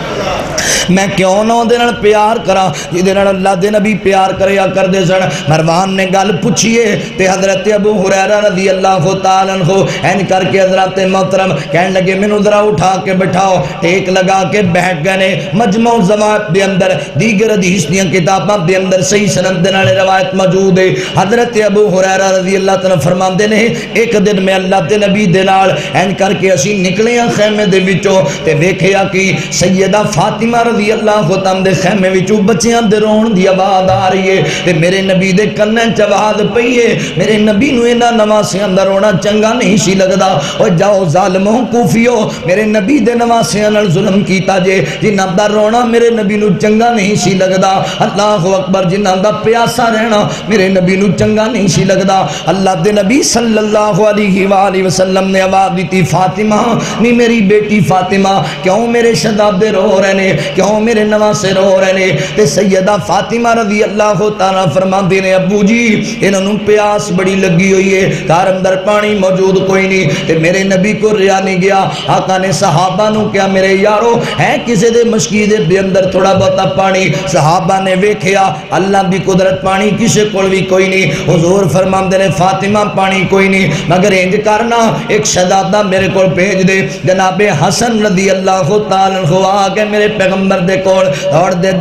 मैं क्यों ना उहदे नाल प्यार करा जिहदे नाल अल्लाह दे नबी प्यार करया करदे सन। मरवान ने गल पुछिए ते हज़रत अबू हुरैरा रज़ी अल्लाहु तआला अन्हु ऐन करके हज़रत मोहतरम कहन लगे, मैनू ज़रा उठा के बिठाओ। टेक लगा के बैठ गए ने। मजमऊ ज़वाइद दे अंदर, दीगर हदीस दियां किताबां दे अंदर सही सनद दे नाल रिवायत मौजूद है। हज़रत अबू हुरैरा रज़ी अल्लाहु तआला फरमांदे ने, एक दिन मैं अल्लाह दे नबी दे नाल ऐन करके असीं निकले आ खैमे दे विचों ते वेखिया कि सैयदा फातिमा रज़ी अल्लाहु तआला दे खैमे विचों बच्चियां दे रोण दी आवाज़ आ रही है ते मेरे नबी दे कन्ने च आवाज़ पई है। मेरे नबी नूं इन्हां नवासियां दा रोना चंगा नहीं सी लगदा। ओ जाओ ज़ालिमों, कूफियो, मेरे नबी दे नवासियां नाल जुल्म कीता जे, जिन्हां दा रोना मेरे नबी नूं चंगा नहीं सी लगदा। अल्लाहु अकबर, जिन्हां दा प्यासा रहना मेरे नबी नूं चंगा नहीं सी लगदा। अल्लाह दे नबी सल्लल्लाहु अलैहि वसल्लम ने आवाज़ दी, फातिमा नी मेरी बेटी फातिमा, क्यों मेरे शहज़ादे रो रहे ने? ने, क्यों मेरे नवासे रो रहे हैं। तो सैयदा फातिमा रज़ी अल्लाह ताला फरमाती ने, अबू जी इन्हों प्यास बड़ी लगी हुई है, घर अंदर पानी मौजूद कोई नहीं, तो मेरे नबी को रिहा नहीं गया। आका ने सहाबा नू क्या मेरे यारो है किसी के मस्जिद के अंदर थोड़ा बहुता पानी? सहाबा ने वेख्या अल्लाह की कुदरत पानी किसी को भी कोई नहीं। हुजूर फरमाते ने, फातिमा पानी कोई नहीं मगर इंज करना एक शहजादा मेरे को भेज दे। जनाबे हसन रज़ी अल्लाह ताला अन्हु आ के मेरे पैगंबर दे कोल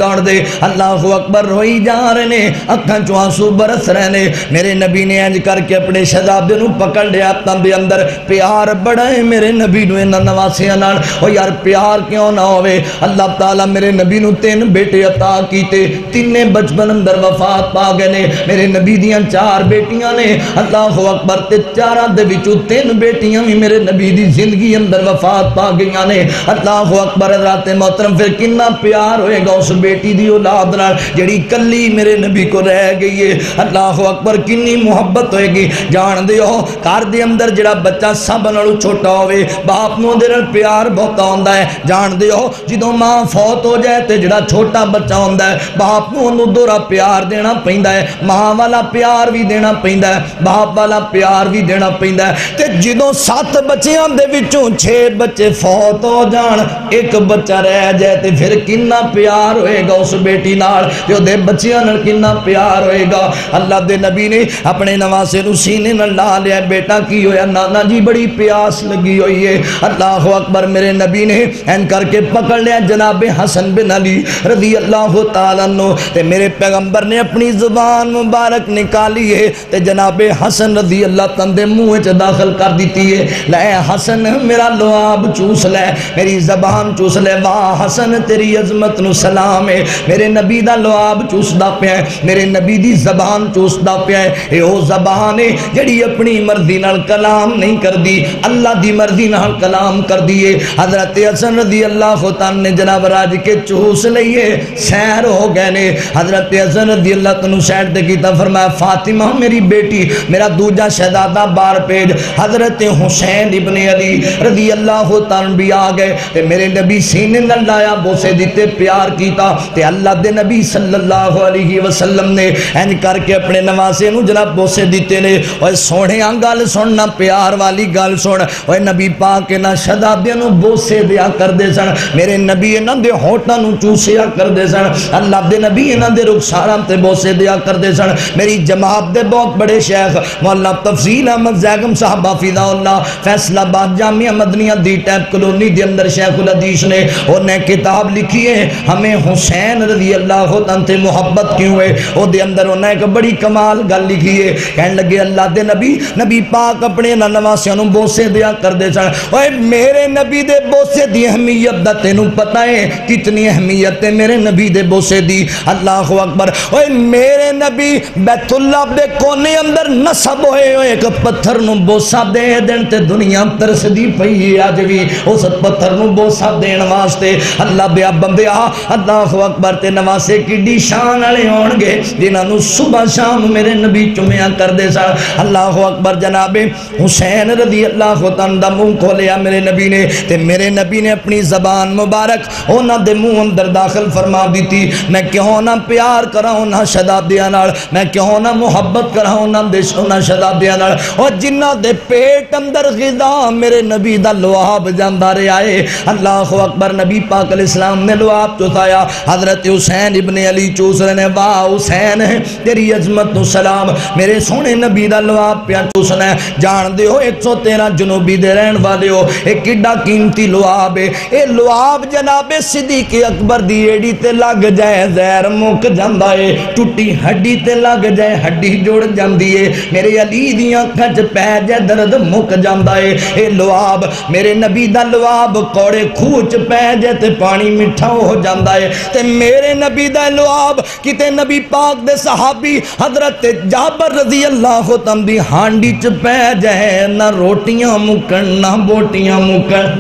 दौड़ दे अल्लाह अकबर रोई जा रहे ने, अखां चों आंसू बरस रहे ने। मेरे नबी ने इंज करके अपने शहजादे नू पकड़ लिया, तां दे अंदर प्यार बड़ा है मेरे नबी नू इन्हां नवासियां नाल। ओ यार प्यार क्यों ना होवे, अल्लाह ताला मेरे नबी नू 3 बेटे अता कीते, तिन्ने बचपन अंदर वफात पा गए ने। मेरे नबी दियां 4 बेटियां ने अल्लाह अकबर, ते चारां दे विचों 3 बेटियां भी मेरे नबी दी जिंदगी अंदर वफात पा गईयां ने। अल्लाह अकबर राते मोहतरम फिर कितना प्यार होएगा उस बेटी दी औलाद नाल जेड़ी कली मेरे नबी को रह गई है। अल्लाह अकबर कितनी मुहब्बत होएगी। जान दे हो घर दे अंदर जेड़ा बच्चा सब नालों छोटा होवे बाप नूं उहदे नाल प्यार बहुत आउंदा है। जान दे हो जदों मां फौत हो जाए ते जेड़ा छोटा बच्चा हुंदा है बाप नूं उहनूं दोहरा प्यार देना पैंदा है, मां वाला प्यार भी देना पैंदा है, बाप वाला प्यार भी देना पैंदा है। ते जदों 7 बच्चियां दे विचों 6 बच्चे फौत हो जान, एक बच्चा रह जाए तो फिर कितना प्यार होएगा उस बेटी नाल, ते उहदे बच्चियां नाल कितना प्यार होएगा। अल्लाह दे नबी ने अपने नवासे नूं सीने नाल ला लिया। बेटा की होया? नाना जी बड़ी प्यास लगी हुई है। अल्लाह अकबर मेरे नबी ने एन करके पकड़ लिया जनाबे हसन बिन अली रज़ी अल्लाह ताला अन्हु, ते मेरे पैगंबर ने अपनी जुबान मुबारक निकाली है ते जनाबे हसन रज़ी अल्लाह तंदे मुँह च दाखिल कर दी है। लै हसन मेरा लुआब चूस लै, मेरी जबान चूस लै, वाह हसन तेरी अजमत नू सलाम है। मेरे नबी दा लुआब चूसदा पिया, मेरे नबी दी जबान चूसदा पिया। ओ जबान है जिहड़ी अपनी मर्जी नाल कलाम नहीं करदी, अल्लाह दी मर्जी नाल कलाम करदी है। हजरत हसन रज़ी अल्लाह तआला ने जनाब राज के चूस लईए, सैर हो गए ने। हजरत हसन रज़ी अल्लाह तआला नू सैर ते कीता, फरमाया फातिमा मेरी बेटी, मेरा दूजा शहजादा बार भेज। हजरत हुसैन इबन अली रज़ी अल्लाह तआला भी आ गए ते मेरे नबी सीने नाल लाया, बोसे दिते, प्यार कीता। ते अल्लाह दे नबी सल्लल्लाहु अलैहि वसल्लम ने एन करके अपने नवासे नूं जनाब बोसे दिते ने। ओए सोहणिया गल सुन ना, प्यार वाली गल सुन। ओए नबी पाक इन्हां शहजादियां नूं बोसे दिया करदे सन, मेरे नबी इन्हां दे होठां नूं चूसिया करदे सन, अल्लाह दे नबी इन्हां दे रुखसारां ते बोसे दिया करदे सन। मेरी जमात दे बहुत बड़े शेख मौला तफसील अहमद ज़ैगम साहब हाफिज़हुल्लाह Faisalabad Jamia Madania D type colony के अंदर शेखुल हदीस ने, उन्हें किताब लिखी है हमें हुसैन रज़ी अल्लाह तआला मुहब्बत क्यों है। उसके अंदर उन्हें एक बड़ी कमाल गल लिखी है, कहने लगे अल्लाह दे नबी नबी पाक अपने नवासियां नूं बोसे दिया करदे सन। ओए मेरे नबी दे बोसे दी अहमियत दा तैनूं पता है कितनी अहमियत है मेरे नबी दे बोसे दी। अल्लाह अकबर। ओए मेरे नबी बैतुल्लाह दे कोने अंदर नसब होए होए एक पत्थर नूं बोसा दे देन ते दुनिया तरसदी पई है अज भी उस पत्थर नूं बोसा देण वास्ते। अल्लाह दे बंदेया अल्लाह अकबर, ते नवासे किड्डी शान वाले होणगे जिन्होंने सुबह शाम मेरे नबी चुमिया करते सन। अल्लाह अकबर जनाबे हुसैन रज़ी अल्लाह तआला मुँह खोलिया मेरे नबी ने, ते मेरे नबी ने अपनी जबान मुबारक उन्हां दे मुँह अंदर दाखिल फरमा दी। मैं क्यों ना प्यार करा उन्हां शहजादियां नाल, मैं क्यों ना मुहब्बत करा उन्हां शहजादियां नाल, और जिन्हां दे पेट अंदर ग़िज़ा मेरे नबी दा लुआब जांदा रहा है। अल्लाह अकबर नबी पाक अलैहिस्सलाम ने लुआब चुसाया, हजरत हुसैन इबन अली चूस रहे ने, वाह हुसैन तेरी अजमत नू सलाम, मेरे सोहने नबी दा लुआब पिया चूसना है। जान दे हो 113 जनूबी दे रहन वाले हो, ये किड्डा कीमती लुआब है। ये लुआब जनाबे सिद्दीक़ अकबर दी एड़ी ते लग जाए जहर मुक जांदा है, टुटी हड्डी ते लग जाए हड्डी जुड़ जांदी है, मेरे अली दी अखां च पै जाए दर्द मुक जांदा है। ये लुआब मेरे नबी दा लुआब कौड़े खूह च पै जाए ते पानी मिठा हो जाता है। ते मेरे नबी दा लुआब किते नबी पाक दे सहाबी हजरत जाबर रज़ी अल्लाह तआला दी हांडी च पै जाए ना रोटियां मुकन ना बोटियां मुकन।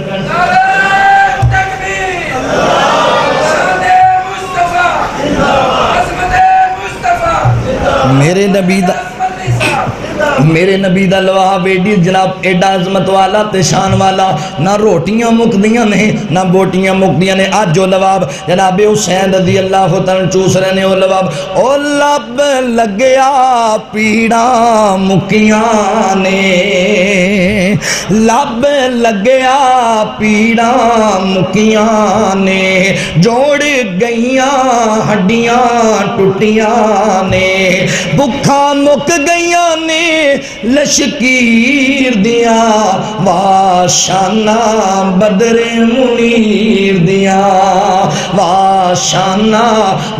मेरे नबी दा मेरे नबी दा लवाब एडी जनाब एडा अजमत वाला ते शान वाला, ना रोटियां मुकदियां ने ना बोटियां मुकदियां ने। अज ओ लवाब जनाबे हुसैन रज़ी अल्लाह तआला चूस रहे ने। ओ लवाब ओ लब लग्या पीड़ा मुकियां ने, लब लग्या पीड़ा मुकियां ने, जोड़ गईयां हड्डियां टुटियां ने, भुखा मुक गईयां ने लश्कीर दिया, वाशाना बदरे मुनीर दिया, वाशाना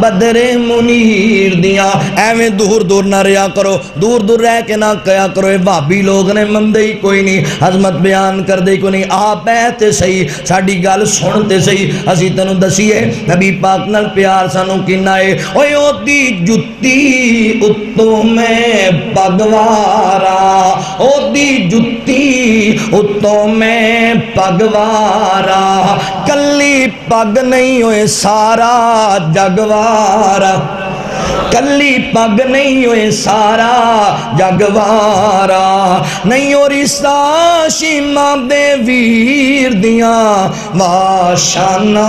बदरे मुनीर दिया। एवें दूर दूर ना रहा करो, दूर दूर रह के ना कया करो ये भाभी लोग ने मनते ही कोई नहीं, अजमत बयान करते ही कोई नहीं। आप है तो सही, साड़ी गल सुन तो सही, असी तेनों दसीए नबी पाक नाल प्यार सानू किन्ना है। ओए ओदी जुत्ती उत्तो मैं पगवारा, ओदी जुत्ती उत्तो मैं पगवारा, कली पग नहीं होए सारा जगवारा, कली पग नहीं होए सारा जगवारा। नहीं और सा शीमा देवीर दिया, माशाना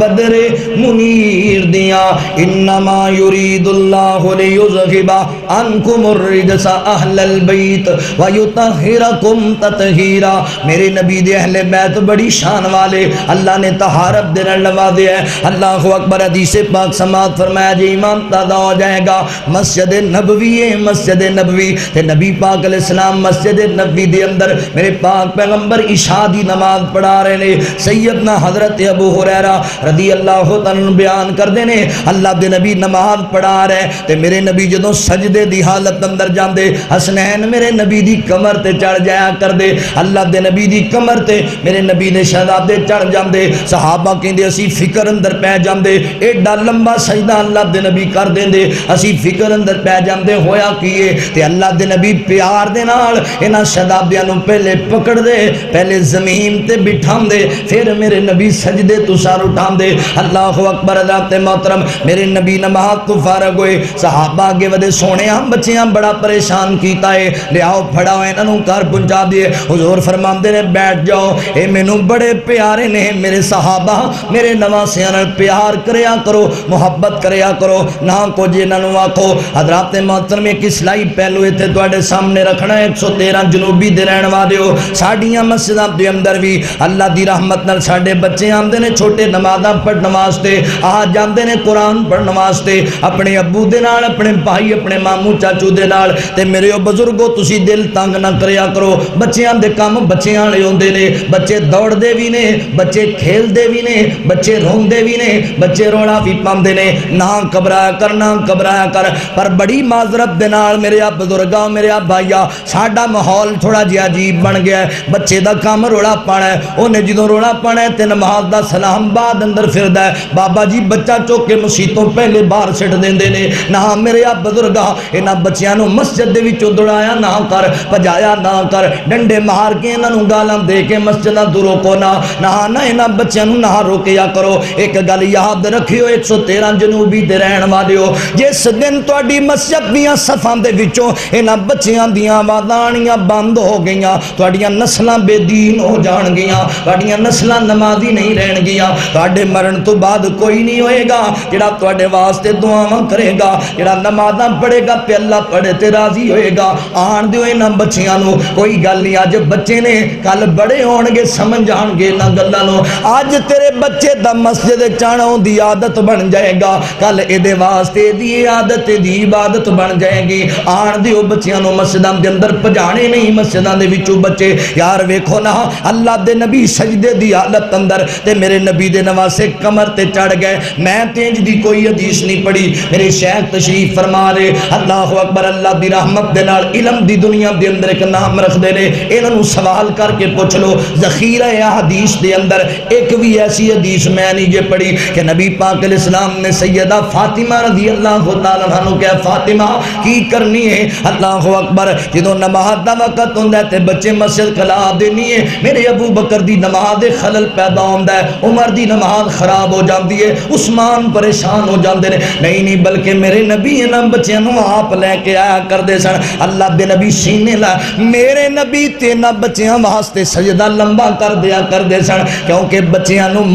बदरे मुनीर दिया। इन्नमा युरीदुल्लाहु लियुज़हिबा अन्कुमुर रिजसा अहलल बैत व युतहिरकुम ततहीरा। मेरे नबी दे अहले बैत बड़ी शान वाले, अल्लाह ने तहारत दे नाल नवाजे है। अल्लाहु अकबर। हदीसे पाक समात फरमाया जी इमाम तादा हो जाएगा मस्जिद नबवी है, मस्जिद नबवी ते नबी पाक अलैहिस्सलाम मस्जिद नबवी दे अंदर मेरे पाक पैगंबर इशा दी नमाज पढ़ा रहे ने। सैयदना हजरत अबू हुरैरा रज़ी अल्लाह तआला अन्हु बयान करते हैं अल्लाह के नबी नमाज पढ़ा रहे ते मेरे नबी जदों सजदे दी हालत अंदर जाते हसनैन मेरे नबी दी कमर ते चढ़ जाया करते, अल्लाह के नबी दी कमर ते मेरे नबी ने शहजादे चढ़ जाते। सहाबा कहते असी फिक्र अंदर पै जाते, एडा लंबा सजदा अल्लाह के नबी कर देंगे, असी फिक्र अंदर पै जाते। होया की ते अल्लाह के नबी प्यार दे नाल इन्हां शहजादियां नूं पहले पकड़ दे, पहले जमीन ते बिठांदे, फिर मेरे नबी सजदे तो सार उठांदे। अल्लाहु अकबर। अदाते मोहतरम मेरे नबी नमाज तो फारग होए, सहाबा अगे वधे। सोने बच्चियां बड़ा परेशान किया है, लियाओ फड़ाओ इन्हों घर पहुँचा दिए। हुजूर फरमाते ने बैठ जाओ, ये मैनू बड़े प्यारे ने मेरे सहाबा, मेरे नवासियां नाल प्यार करया करो, मुहब्बत करया करो, ना कुछ इन्हों आखो। हजराते मोहतरम एक सिलाई पहलू इतने तुहाडे सामने रखना, 113 जनूबी दे रहण वाले हो, साड़ियां मस्जिदां दे अंदर भी अल्लाह दी रहमत नाल साडे बच्चे आंदे ने छोटे नमाज़ां पढ़न वास्ते, आ जांदे ने कुरान पढ़न वास्ते, अपने अबू दे नाल, अपने भाई, अपने मामू चाचू दे नाल। ते मेरे बजुर्गो तुसी दिल तंग ना करया करो, बच्चों दे काम बच्चों वाले होंदे ने, बच्चे दौड़दे भी ने, बच्चे खेलदे भी ने, बच्चे रोंदे भी ने, बच्चे रोना भी पांदे ने। ना घबराया कर, ना घबराया कर। पर बड़ी माजरत दे नाल मेरे बजुर्गा, मेरे भाईया, साडा माहौल थोड़ा जिहा अजीब बन गया। बच्चे दा काम रोला पाना है, उन्हें जो रोला पाना है तो नमाज का सलाम बाद अंदर फिरदा है, बाबा जी बच्चा चुक के मसीतों पहले बाहर सिट देंदे ने। ना मेरे बजुर्गा इन्हां बच्चों को मस्जिद दे विचों दौड़ाया ना कर, भजाया ना कर, डंडे मार के इन्हों गालां दे के मस्जिदां तों रोको ना, ना ना इन्हां बच्चों ना रोकिया करो। एक गल याद रखियो, 113 जनूबी दे रहण वाले हो, जिस दिन तुहाडी मस्जिद दीयां सफां दे विचों इन्हां बच्चों दीयां आवाज़ां आउणियां बंद हो गईयां, तुहाडीयां नस्लां बेदीन हो जाणगियां, तुहाडीयां नस्लां नमाजी नहीं रहणगियां। तुहाडे मरण तो बाद कोई नहीं होएगा जिहड़ा तुहाडे वास्ते दुआवां करेगा, जिहड़ा नमाज़ां पढ़ेगा ते अल्लाह पढ़े ते राज़ी होएगा। आण दिओ इन्हां बच्चियां नूं, कोई गल नहीं, अज बच्चे ने कल बड़े होणगे, समझ आणगे इन्हां गल्लां नूं। अज तेरे बच्चे दा मस्जिद जाणों दी आदत बन जाएगा, कल इहदे वास्ते दी आदत दी इबादत बन जाएगी। आण दिओ बच्चियां नूं मस्जिदां दे अंदर भजाणे नहीं, मस्जिदां दे विचों बच्चे यार वेखो ना, अल्लाह दे नबी सजदे दी हालत अंदर ते मेरे नबी दे नवासे कमर ते चढ़ गए। मैं तेंज दी कोई हदीस नहीं पढ़ी, मेरे शेख तशरीफ फरमा रहे। अल्लाह अकबर। अल्लाह दी रहमत दे नाल इलम दी दुनिया दे अंदर एक नाम रखदे ने, इन्हां नूं सवाल करके पुछ लो। ज़खीरा हदीस दे अंदर एक भी ऐसी हदीस मैं नहीं जे पढ़ी कि नबी पाक अलैहिस्सलाम ने सैयदा फातिमा रज़ी अल्लाह तआला नू कह फातिमा की करनी है। अल्लाह अकबर, जो नमाज का वक्त होंगे तो बच्चे मस्जिद खला देनी है। मेरे अबू बकर की नमाज खलल पैदा होता है, उमर की नमाज खराब हो जाती है, उस्मान परेशान हो जाते हैं। नहीं नहीं, बल्कि मेरे नबी इन्होंने बच्चों आप लैके आया करते सन। अल्लाह दे नबी सीने ला, मेरे नबी ते ना बच्चों वास्ते सजदा लंबा कर दिया करते सन, क्योंकि बच्चों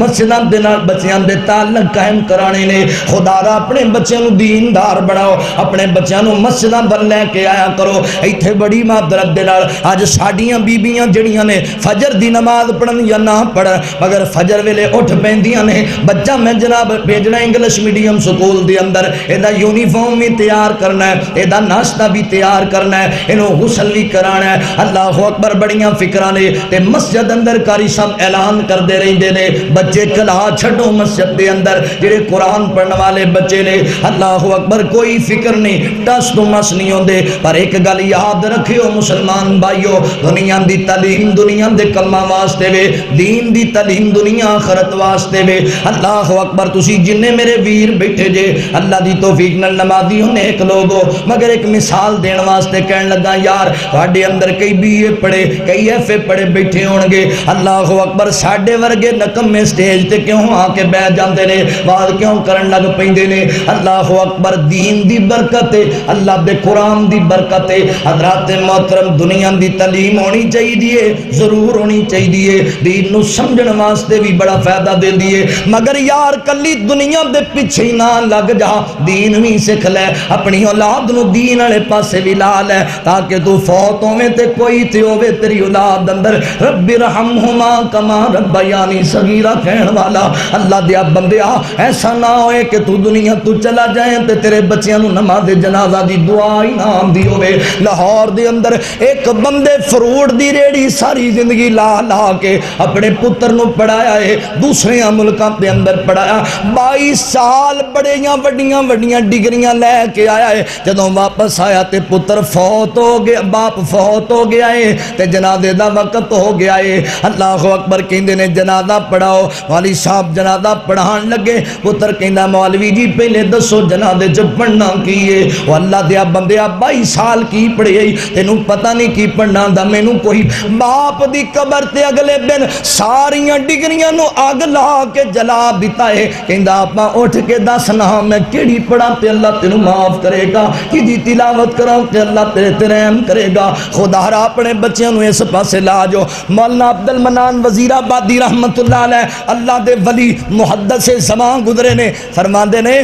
मस्जिदों के नाल बच्चों के ताल्लुक कायम कराने ने। खुदारा अपने बच्चों को दीनदार बनाओ, अपने बच्चों मस्जिदों पर लैके आया करो। इतने बड़ी मादरत दे नाल अज साडियां बीबियां जड़ियां ने फजर की नमाज पढ़न या ना पढ़न, मगर फजर वेले उठ पैंदियां ने। बच्चा मैं जनाब भेजना इंग्लिश मीडियम स्कूल के अंदर, एदा यूनीफॉर्म भी तैयार करना है, एदा नाश्ता भी तैयार करना है, इनू गुसल भी कराना है। अल्लाह अकबर, बड़ियां फिक्रां ने। ते मस्जिद अंदर कारी साहब ऐलान करते रहते ने, बच्चे कला छड्डो मस्जिद के अंदर। जेड़े कुरान पढ़ने वाले बच्चे ने, अल्लाह अकबर, कोई फिक्र नहीं, टस तो मस नहीं आते। पर एक गल याद रखियो मुसलमान भाईओ, दुनिया की तालीम दुनिया के कमां वास्ते वे, दीन की तालीम दुनिया आखरत वास्ते वे। अल्लाह अकबर, तुसी जिन्ने मेरे वीर बैठे जे, अल्लाह दी तौफीक नाल नमाजी हो, नेक लोग हो, मगर एक मिसाल देने वास्ते कहन लगा यार, तुहाडे अंदर कई BA पढ़े, कई FA पढ़े बैठे होणगे। अल्लाह अकबर, साडे वर्गे नकम्मे स्टेज ते क्यों आके बैठ जाते ने, वाद क्यों करन लग पैंदे ने। अल्लाह अकबर, दीन दी बरकत है, अल्लाह दे कुरान दी बरकत है। हज़रात मोहतरम, दुनिया दी तालीम होनी चाहिदी है, जरूर होनी चाहिदी है, दीन नू समझण वास्ते भी बड़ा फायदा देंदी है। मगर यार कली दुनिया दे पिछे ही ना लग जा, दीन भी सीख लै, अपनी औलाद नू दीन वाले पासे भी ला लै, ताकि तू फौत होवे ते कोई ते होवे तेरी औलाद अंदर रब्बि रहमहुमा कमा रब्बयानी सगीरा कहण वाला। अल्लाह दे बंदिया, ऐसा ना होए कि तू दुनिया तू चला जाए ते तेरे बच्चों नू नमाज जनाजा दी दुआ ही ना आंदी होवे। लाहौर दे अंदर एक बंदे फ्रूट दी रेहड़ी सारी जिंदगी ला ला के अपने पुत्र नू पढ़ाया है, दूसरे मुल्कों के अंदर पढ़ाया, 22 साल बड़ियां वड्डियां वड्डियां डिग्रियां लैके आया है। जदों वापस आया तो पुत्र फौत हो गया, बाप फौत हो गया है, तो जनाजे का वक्त हो गया है। अल्लाह अकबर, कहंदे ने जनाजा पढ़ाओ। वाली साहब जनाजा पढ़ान लगे, पुत्र कहंदा मौलवी जी पहले दसो जनाजे च पढ़ना की है। वह अल्लाह दे बंदिया, 22 साल की पढ़े, तेनू पता नहीं की पढ़ना दा। मैनू कोई बाप की कबर ते अगले दिन सारिया डिग्रियां नू अग ला के जला दिता है। कहंदा आपां उठ के दस ना मैं केड़ी पढ़ा ते अल्लाह तेनू माफ करेगा, कि तिलावत करा ते अल्लाह तेरे ते रहम करेगा। खुदारा अपने बच्चों नू इस पासे ला जो। मौलाना अब्दुल मनान वजीराबादी रहमतुल्लाह अलैह, अल्लाह दे वली मुहद्दिस ज़मां गुजरे ने, फरमांदे ने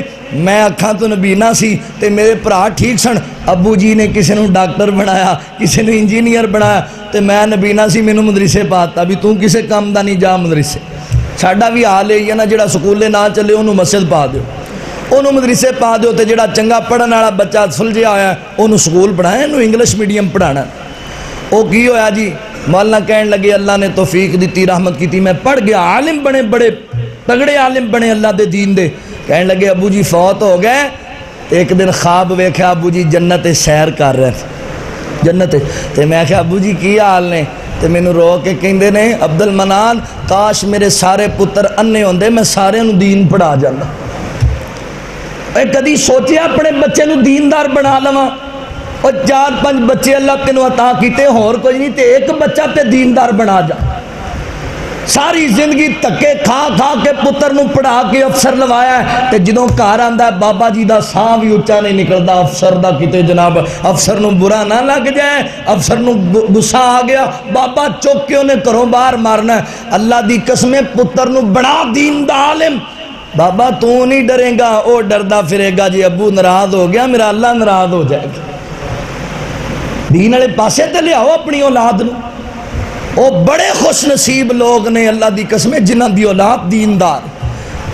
मैं अखां तो नबीना सी ते मेरे भरा ठीक सन। अबू जी ने किसी नू डॉक्टर बनाया, किसी नू इंजीनियर बनाया, तो मैं नबीना सी, मैनू मदरसे पाता भी तू किसी काम का नहीं, जा मदरसे। साडा भी हाल यही है ना, जिहड़ा स्कूले ना चले उन्होंने मस्जिद पा दो, उन्होंने मदरसे पा दो, तो जिहड़ा चंगा पढ़न वाला बच्चा सुलझिया होया उन्होंने स्कूल पढ़ाया, इन्होंने इंग्लिश मीडियम पढ़ाना। वो की होया जी, मौलाना कहन लगे अल्लाह ने तौफीक दी, रहमत की, मैं पढ़ गया, आलिम बने, बड़े तगड़े आलिम बने अल्लाह के दीन दे। कहन लगे अबू जी फौत हो गए। एक दिन ख्वाब वेख्या अबू जी जन्नत सैर कर रहे, जन्नत। तो मैं आख्या अबू जी की हाल ने, तो मैनू रो के कहते ने अब्दुल मनान, काश मेरे सारे पुत्र अन्ने होंदे, मैं सारे दीन पढ़ा जाता। कभी सोचिया अपने बच्चे नू दीनदार बना लवा? और 4-5 बच्चे अल्लाह तेनों अता किते, होर कुछ नहीं, तो एक बच्चा तो दीनदार बना जा। सारी जिंदगी धक्के खा खा के पुत्र नू पढ़ा के अफसर लवाया, तो जो घर आंदा बाबा जी का साह भी उच्चा नहीं निकलता, अफसर का कितने जनाब अफसर नू बुरा ना लग जाए, अफसर नू गुस्सा आ गया, बाबा चुक के उन्हें घरों बाहर मारना। अल्लाह दी कसमें, पुत्र नू बड़ा दीन दा आलिम। बाबा तू नहीं डरेगा, वो डरदा फिरेगा जी अबू नाराज हो गया, मेरा अल्लाह नाराज हो जाएगा। दीन वाले पासे तो लियाओ अपनी औलाद नू। वह बड़े खुश नसीब लोग ने अल्लाह की कसमें, जिन्हों की औलाद दीनदार।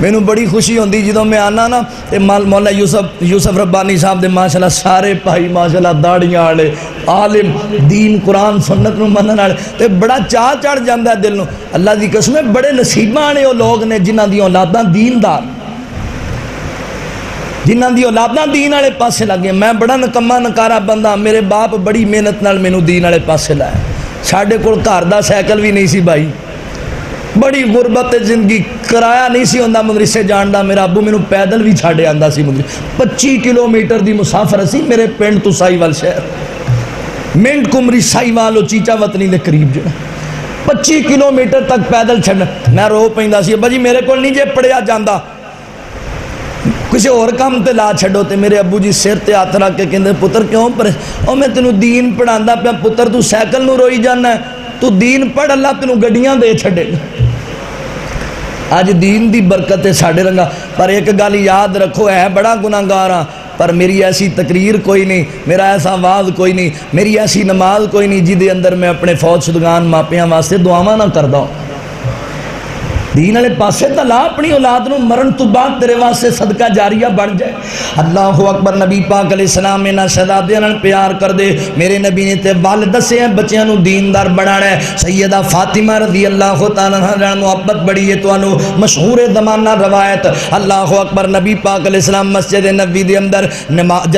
मैनू बड़ी खुशी होंदी जो मैं आना ना, तो मौला यूसुफ रब्बानी साहब के माशाल्लाह सारे भाई माशाल्लाह दाड़ियाँ वाले आलिम, दीन कुरान सुन्नत नू मनण वाले, तो बड़ा चाह चढ़ जाता है दिल में। अल्लाह की कसमें बड़े नसीबां ने वह लोग ने जिन्हों की औलादा दीनदार, जिन्हों की औलादा दीन वाले पासे लग गई। मैं बड़ा नकम्मा नकारा बंदा, मेरे बाप बड़ी मेहनत नाल मैनू दीन वाले पासे लाया। साढ़े कोल घर दा साइकिल भी नहीं सी भाई, बड़ी गुरबत जिंदगी, किराया नहीं सी होंदा मदरसे जाण दा, मेरा आबू मैनू पैदल भी छड्ड आंदा सी मदरसे। 25 किलोमीटर की मुसाफर असी मेरे पिंड तो साईवाल शहर, मिंट कुमरी साईवाल चीचा वतनी के करीब जो 25 किलोमीटर तक पैदल छड्ड। मैं रो पैंदा सी, अब्बा जी मेरे कोल नहीं जे पढ़िया जांदा, किसी होर काम ते ला छड़ो। तो मेरे अबू जी सिर ते हथ रख के कहते, पुत्र क्यों पर, और मैं तेनू दीन पढ़ांदा पिया, पुत्र तू साइकिल नू रोई जाना, तू दीन पढ़, अल्लाह तेनू गड्डियां दे छड़ेगा। अज दीन दी बरकत है साढ़े रंगा। पर एक गल याद रखो, है बड़ा गुनाहगार हाँ, पर मेरी ऐसी तकरीर कोई नहीं, मेरा ऐसा आवाज़ कोई नहीं, मेरी ऐसी नमाज कोई नहीं जिदे अंदर मैं अपने फौज शुदगान मापियां वास्ते दुआवां ना करदा। दीन वाले पासे तो ला, अपनी औलाद नूं मरण तो बाद तेरे वास्ते सदका जारिया बन जाए। अल्लाह अकबर। नबी पाक अलैहिस्सलाम इन्हां शहजादियां नाल प्यार कर दे। मेरे नबी ने ते वाल दसे हैं बच्चों नूं दीनदार बनाना है। सैयदा फातिमा रज़ी अल्लाह तआला अन्हा मुहब्बत बड़ी है, तुहानूं मशहूर ज़माना रवायत। अल्लाह अकबर। नबी पाक अलैहिस्सलाम मस्जिद नबवी दे अंदर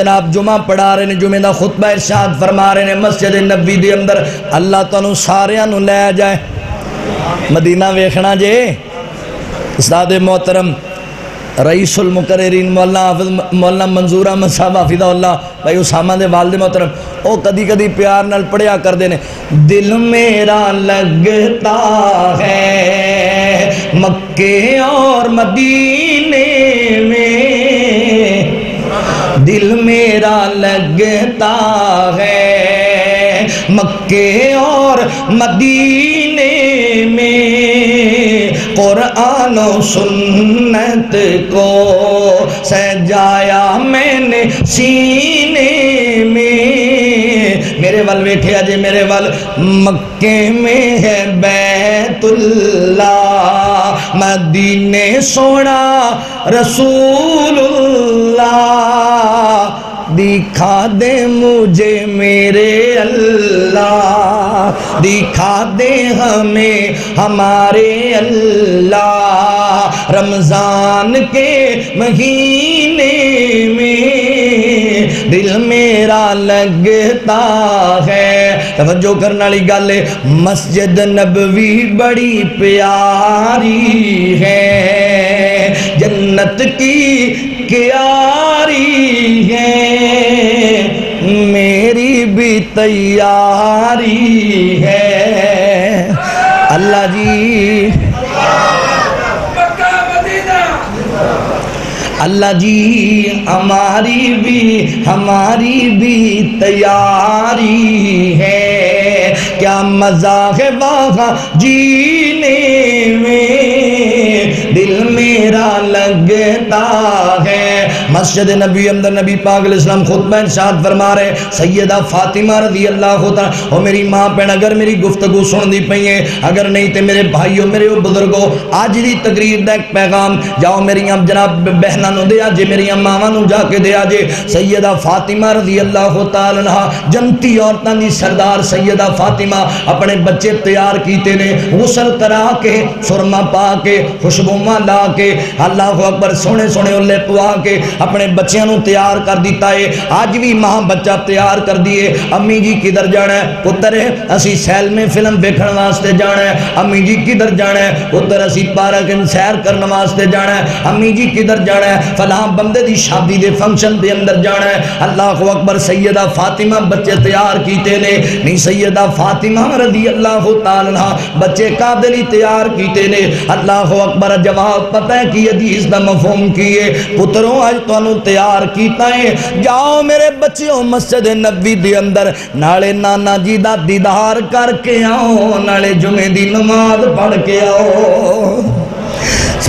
जनाब जुमा पढ़ा रहे हैं, जुमे का खुतबा इरशाद फरमा रहे हैं मस्जिद नबवी दे अंदर। अल्लाह तुहानूं सारियां नूं लै जाए, मदीना वेखना जे। उस्ताद मोहतरम रईसुल मुकर्रिरीन मौलाना हाफिज़ मौलाना मंजूर अहमद साहब हाफिज़हुल्लाह भाई उसामा दे वालिद मोहतरम, वो कदी कदी प्यार नाल पढ़िया करते हैं। दिल मेरा लगता है मक्के और मदीने में, दिल मेरा लगता है मक्के और मदीने में, कुरान और सुन्नत को सजाया मैंने सीने में। मेरे वाल वेखिया जे, मेरे वाल। मक्के में है बैतुल्लाह, मदीने सोना रसूलुल्लाह, दिखा दे मुझे मेरे अल्लाह, दिखा दे हमें हमारे अल्लाह, रमज़ान के महीने में दिल मेरा लगता है। तवज्जो करने वाली गल है, मस्जिद नबवी बड़ी प्यारी है, जन्नत की क्यारी है, मेरी भी तैयारी है। अल्लाह जी, अल्लाह जी हमारी भी तैयारी है। क्या मज़ा है वहाँ जीने में, दिल मेरा लगता है। मस्जिद नबी अंदर नबी पाक अलैहिस्सलाम खुतबा इरशाद फरमा रहे। सैयदा फातिमा रज़ी अल्लाह तआला, और मेरी माँ भैन अगर मेरी गुफ्तगू सुनती पई है, अगर नहीं तो मेरे भाईओ मेरे बुजुर्गो, अज की तकरीर का एक पैगाम जाओ मेरिया जनाब बहनों को दे जे, मेरिया मावां नूं जाके दे जे। सैयदा फातिमा रज़ी अल्लाह तआला अन्हा जन्नती औरतों की सरदार सैयदा फातिमा अपने बच्चे तैयार किए ने, गुसल करा के सुरमा पा के खुशबुमा ला के अल्लाह अकबर सोहने सोहने उले पवा के अपने बच्चों को तैयार कर दिता है। आज भी माँ बच्चा तैयार कर दिए। अम्मी जी किधर जाना है, पुत्र असी सैल में फिल्म देखने वास्ते जाना है। अम्मी जी किधर जाना है, पुत्र असी पार्क में सैर करने वास्ते जाना है। अम्मी जी किधर जाना है, फलां बंदे की शादी के फंक्शन के अंदर जाना है। अल्लाह अकबर। सैयदा फातिमा बच्चे तैयार किए ने। नहीं सैयदा फातिमा रज़ी अल्लाह तआला अन्हा बच्चे कादे लई तैयार किए ने। अल्लाह अकबर। जवाब पता है कि हदीस का मफहूम की है, पुत्रों अज तुहानू तैयार किया है, जाओ मेरे बच्चों मस्जिद नबी दे अंदर, नाले नाना जी का दीदार करके आओ, नाले जुमे की नमाज पढ़ के आओ।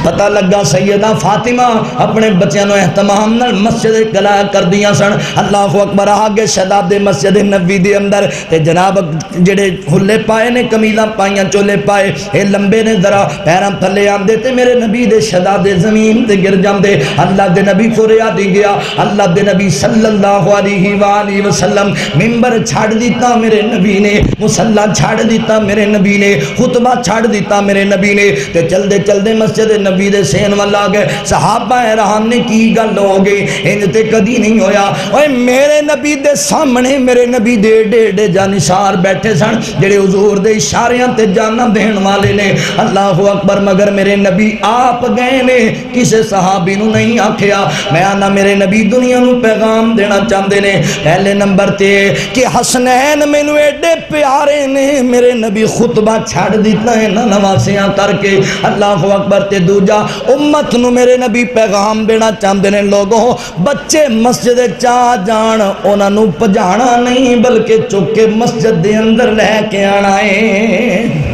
पता लगा सैयदा फातिमा अपने बच्चों को एहतमाम नाल मस्जिद कला कर दिया सन। अल्लाह अकबर। आगे शहजादे मस्जिद नबी दे अंदर ते जनाब जेडे हुले पाए ने, कमीज़ां पाइयां, चोले पाए, ये लंबे ने जरा पैरां थले आंदे ते मेरे नबी दे शहजादे जमीन ते गिर जांदे। अल्लाह दे नबी फुरिया दी गया। अल्लाह दे नबी सल्लल्लाहु अलैहि वसल्लम मिंबर छाड़ दिता मेरे नबी ने, मुसल्ला छाड़ दिता मेरे नबी ने, खुतबा छाड़ दिता मेरे नबी ने। ते चलदे चलदे मस्जिद नबी दे सेन वाला के सहाबा हैरान ने की गल हो गई, इन ते कदी नहीं होया। ओए मेरे नबी दे सामने मेरे नबी दे डेढ़े जानिसार बैठे सन जेड़े हुजूर दे इशारियां ते जाना देण वाले ने। अल्लाहू अकबर। मगर मेरे नबी आप गए ने, किसी सहाबी नूं नहीं आखिया। मैं आना मेरे नबी दुनिया नूं पैगाम देना चाहते ने। पहले नंबर ते कि हसनैन मैनूं एडे प्यारे ने, मेरे नबी खुतबा छड़ दिता है ना नवासियां करके। अल्लाहू अकबर। ते दूजा उम्मत नूं मेरे नबी पैगाम देना चाहते ने, लोगों बच्चे मस्जिद चा जान उन्हां नूं भजाना नहीं बल्कि चुक के मस्जिद दे अंदर लैके आना है।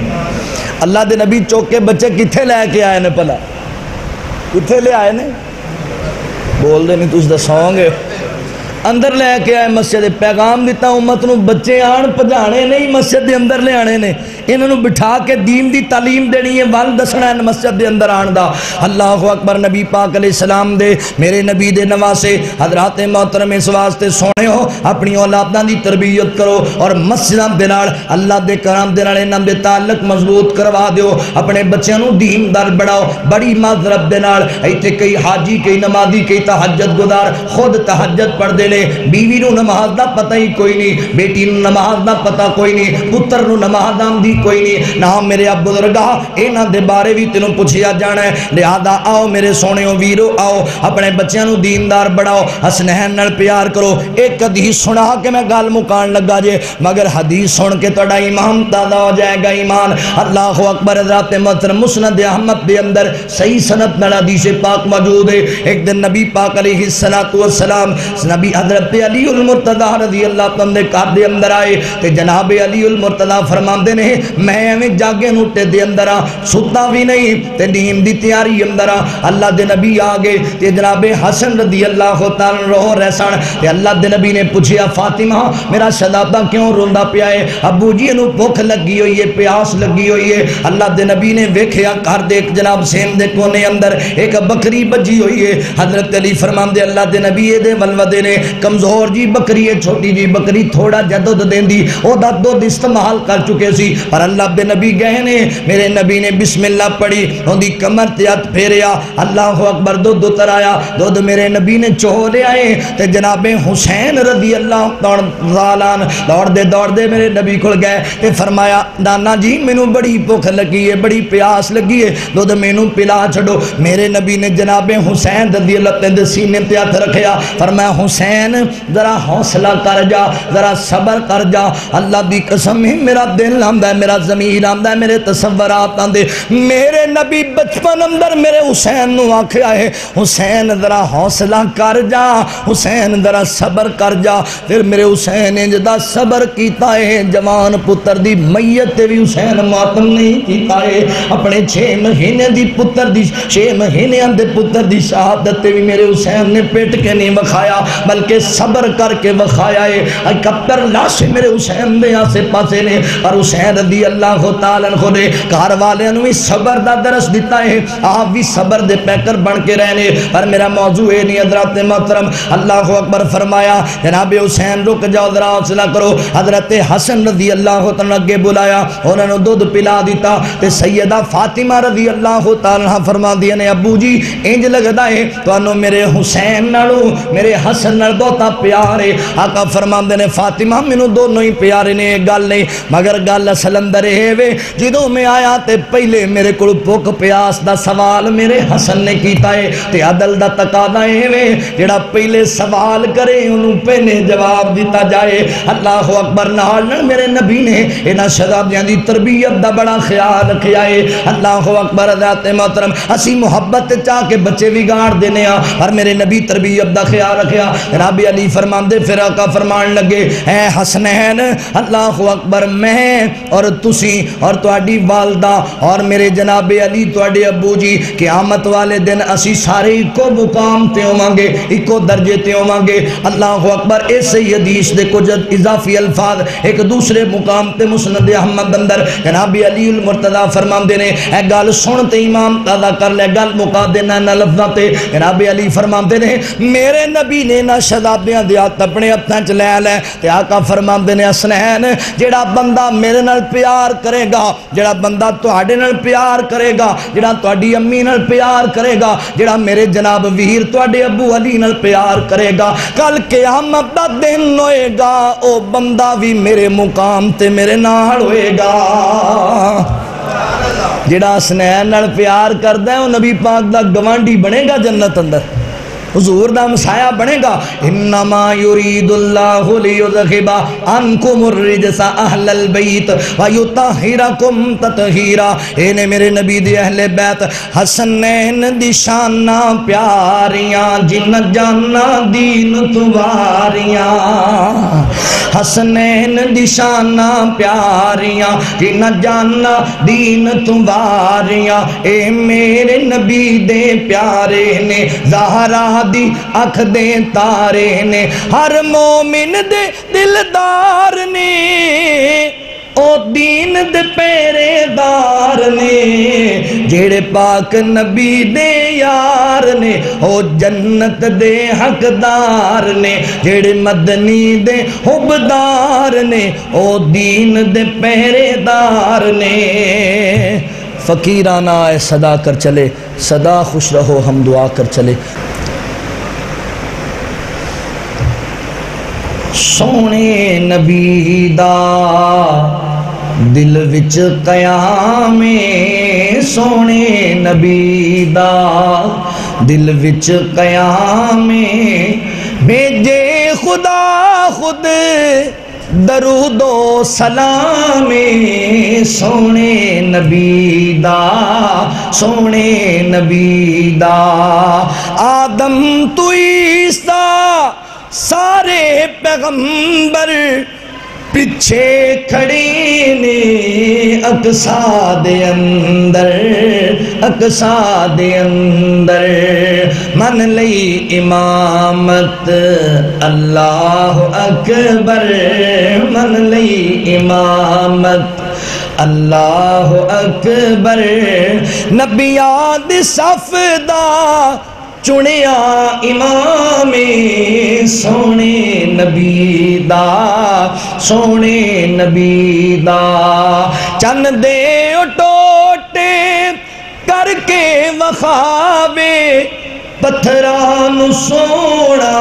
अल्लाह दे नबी चुक के बच्चे कित्थे लैके आए ने? भला कित्थे ले आए ने? बोलदे नहीं, तुसीं दसोगे। अंदर लैके आए मस्जिद, पैगाम दिता उम्मत नूं, बच्चे आन भजाने नहीं मस्जिद के अंदर लियाने ने, इन्हों बिठा के दीन की तालीम देनी है, वल दसना है मस्जिद के अंदर आन का। अल्लाहु अकबर। नबी पाक अलैहिस्सलाम दे मेरे नबी दे नवासे हजरात मोहतरम, इस वास्ते सोने हो अपनी औलादा की तरबीयत करो और मस्जिदों के नाल अल्लाह के कराम के नाल इन्हां दे ताल्लुक मजबूत करवा दो। अपने बच्चों को दीनदार बनाओ, बड़ी मज़हब के नाल। इत्थे कई हाजी, कई नमाजी, कई तहज्जुद गुजार खुद तहज्जुद पढ़ते ने। बीवी नूं नमाज दा पता ही कोई नहीं, बेटी नूं नमाज दा पता कोई नहीं, पुत्र नूं नमाज आंदी कोई नहीं। ना मेरे अबुदरगा इन्हां दे बारे भी तैनूं पुछिया जाना है। लिहाजा आओ मेरे सोहणेओ वीरो, आओ अपने बच्चों नूं दीनदार बनाओ, हसनैन नाल प्यार करो। एक हदीस सुना के मैं गल मुकान लगा जे, मगर हदीस सुन के तुहाडा ईमान ताज़ा हो जाएगा ईमान। अल्लाहु अकबर। हज़रत मुहतरम मुस्नद अहमद दे अंदर सही सनद नाल हदीस पाक मौजूद है। एक दिन नबी पाक अलैहिस्सलातु वस्सलाम नबी हज़रत अली उल मुर्तज़ा रज़ियल्लाहु तआला दे घर दे अंदर आए ते जनाब अली उल मुर्तज़ा फरमांदे ने, मैं एवें जागे नूटे दे अंदर आ, सुता भी नहीं ते नींद दी तैयारी अंदर आ। अल्लाह दे नबी आ गए ते जनाब हसन रज़ियल्लाहु तआला अन्हु रो रहे सन ते अल्लाह दे नबी ने पूछया, फातिमा मेरा शहज़ादा क्यों रोंदा पिया है? अबू जी नूं भुख लगी हुई है, प्यास लगी हुई है। अल्लाह दे नबी ने वेखिया घर दे जनाब सेम दे कोने अंदर एक बकरी भजी हुई है। हज़रत अली फरमांदे, अल्लाह दे नबी ए दे वलवदे ने, कमजोर जी बकरी है, छोटी जी बकरी, थोड़ा जा दुध देंदी, ओदा दुध इस्तेमाल कर चुके सी। पर अल्लाह दे नबी गए ने, मेरे नबी ने बिस्मिल्ला पढ़ी, उनकी कमर ते हथ फेरिया। अल्लाहु अकबर। दुध उतर आया, दुध मेरे नबी ने चो लिया ते जनाबे हुसैन रज़ियल्लाहु तआला अन्हु दौड़ते दौड़ते मेरे नबी कोल गए ते फरमाया, नाना जी मैनू बड़ी भुख लगी है, बड़ी प्यास लगी है, दुध मैनू पिला छड़ो। मेरे नबी ने जनाबे हुसैन रज़ियल्लाहु तआला दे सीने ते हथ रखया, फरमाया, हुसैन जरा हौसला कर जा, जरा सबर कर जा। अल्लाह दी कसम है, मेरा दिल आंदा है, मेरा ज़मीर आंदा है, मेरे तसव्वुरात आंदे। मेरे नबी बचपन अंदर मेरे हुसैन नूं आखिया है, हुसैन जरा हौसला कर जा, हुसैन जरा सबर कर जा। फिर मेरे हुसैन ने जदा सबर कीता है, जवान पुत्र दी मैयत ते भी हुसैन मातम नहीं कीता है, अपने 6 महीने दी पुत्र दी 6 महीनों दे पुत्र दी शहादत ते भी मेरे हुसैन ने पेट के नहीं विखाया बल्कि के सबर करके वखाया है। 71 लाश मेरे हुसैन दे आसे पासे ने, और हुसैन रज़ियल्लाहु तआला अन्हु ने घर वाले भी सबर का दरस दिता है, आप भी सबर दे पैकर बन के रहने। पर मेरा मौजू ये नहीं हज़रत मोहतरम। अल्लाह अकबर। फरमाया, जनाब हुसैन रुक जाओ, जरा हौसला करो। हज़रत हसन रज़ियल्लाहु तआला अगे बुलाया, उन्होंने दुध पिला दिता ते सैयदा फातिमा रज़ियल्लाहु तआला अन्हा फरमांदियां ने, अबू जी इंज लगदा है तुहानू मेरे हुसैन नालों मेरे हसन नाल बहुता प्यार है। आका फरमाते ने, फातिमा मैनू दोनों ही प्यारे ने, गल नहीं, मगर गल असल अंदर है वे, जो मैं आया तो पहले मेरे को भुख प्यास का सवाल मेरे हसन ने किया है ते अदल का तकादा है वे, जेड़ा पहले सवाल करे उन्होंने पहले जवाब दिता जाए। अल्लाहु अकबर। नाल मेरे नबी ने इन्हां शहज़ादियां दी तरबीयत का बड़ा ख्याल रखिया है। अल्लाहु अकबर। हज़रत मोहतरम, असी मुहब्बत चाह के बच्चे बिगाड़ देने आ, पर मेरे नबी तरबीयत का ख्याल रखिया। रब अली फरमाते, फिर आका फरमान लगे, है हसनैन, अल्लाहु अकबर, मैं और तुसी और तुहाडी वालदा और मेरे जनाब अली तुहाडे अबू जी क़यामत वाले दिन असी सारे इको मुकाम ते होवांगे, इको दर्जे ते होवांगे। अल्लाहु अकबर। इस हदीस दे कुछ इजाफी अल्फाज एक दूसरे मुकाम ते मुस्नद अहमद अंदर जनाब अली उल मुर्तज़ा फरमाते ने, ए गल सुन ते ईमान ताज़ा कर ले, गल मुका देना ना लफ्ज़ां ते। जनाब अली फरमाते ने, मेरे नबी ने ना शहज़ादियां दे अपने हत्थां च लै लै ते आका फरमांदे ने, हसनैन, जेड़ा बंदा मेरे नाल प्यार करेगा, जिहड़ा बंदा तुहाडे नाल प्यार करेगा, जिहड़ा तुहाडी अम्मी नाल प्यार करेगा, जिहड़ा मेरे जनाब वीर तुहाडे अबू अली नाल प्यार करेगा, कल क़यामत दा दिन होएगा ओ बंदा भी मेरे मुकाम ते मेरे नाल होएगा। जिहड़ा हसनैन नाल प्यार करदा है ओ नबी पाक दा गवांढी बनेगा, जन्नत अंदर हुजूर दा मसाया बनेगा। इन्नमा युरीदुल्लाहु लियुज़हिबा अन्कुमुर रिजसा अहलल बैत व युतहिरकुम ततहीरा। इने मेरे नबी दे अहले बैत हसनैन दी शाना प्यारियां, जिन जाना दीन तुवारियां। हसनैन दी शाना प्यारियां, जिन जाना दीन तुवारियां। ए मेरे नबी दे प्यारे ने, ज़हरा दी अख दे तारे ने, हर मोमिन दे दिलदार ने, ओ दीन दे पेरेदार ने, जेड़े पाक नबी दे यार ने, ओ जन्नत दे हकदार ने, जेड़े मदनी दे हुबदार ने, ओ दीन दे पेरेदार ने। फ़कीराना आए सदा कर चले, सदा खुश रहो हम दुआ कर चले। सोने नबी दा दिल विच कयामे, सोने नबी दा दिल विच कयामे। भेजे खुदा खुद दरूदो सलामे, सोने नबी दा सोने नबी दा। आदम तू ईसा सारे पैगंबर पिछे खड़े ने, अकसा दे अंदर अकसा दे अंदर। मन लई इमामत अल्लाह अकबर, मन लई इमामत अल्लाह अकबर। नबिया दी सफ दा चुनिया इमामे, सोने नबी दा सोने नबी दा। चन दे टोटे करके वखावे, पत्थरां नूं सोना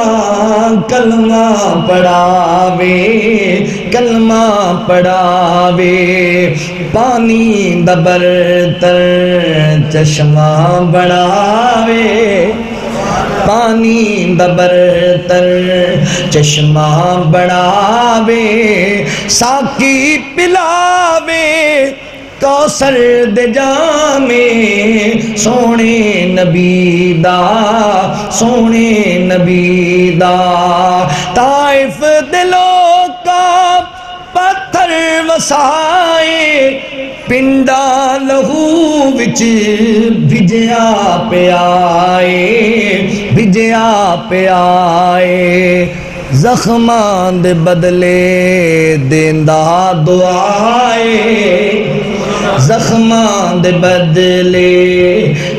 कलमा पढ़ावे, कलमा पढ़ावे। पानी दा बरतर चश्मा बनावे, पानी दा बरतर चश्मा बनावे। साकी पिलावे कौसर दे जामे, सोने नबी दा सोने नबी दा। ताइफ दे लोका पत्थर वसाए, पिंडा लहू विच भिजया प्याए, भिजया प्याए। जख्मां दे बदले देंदा दुआए, जख्मां दे बदले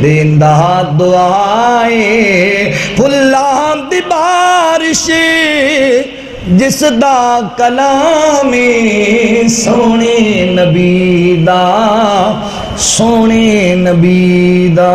देंदा दुआए। फुल्लां दी बारिश जिस दा कलामे, सोने नबी दा सोने नबी दा।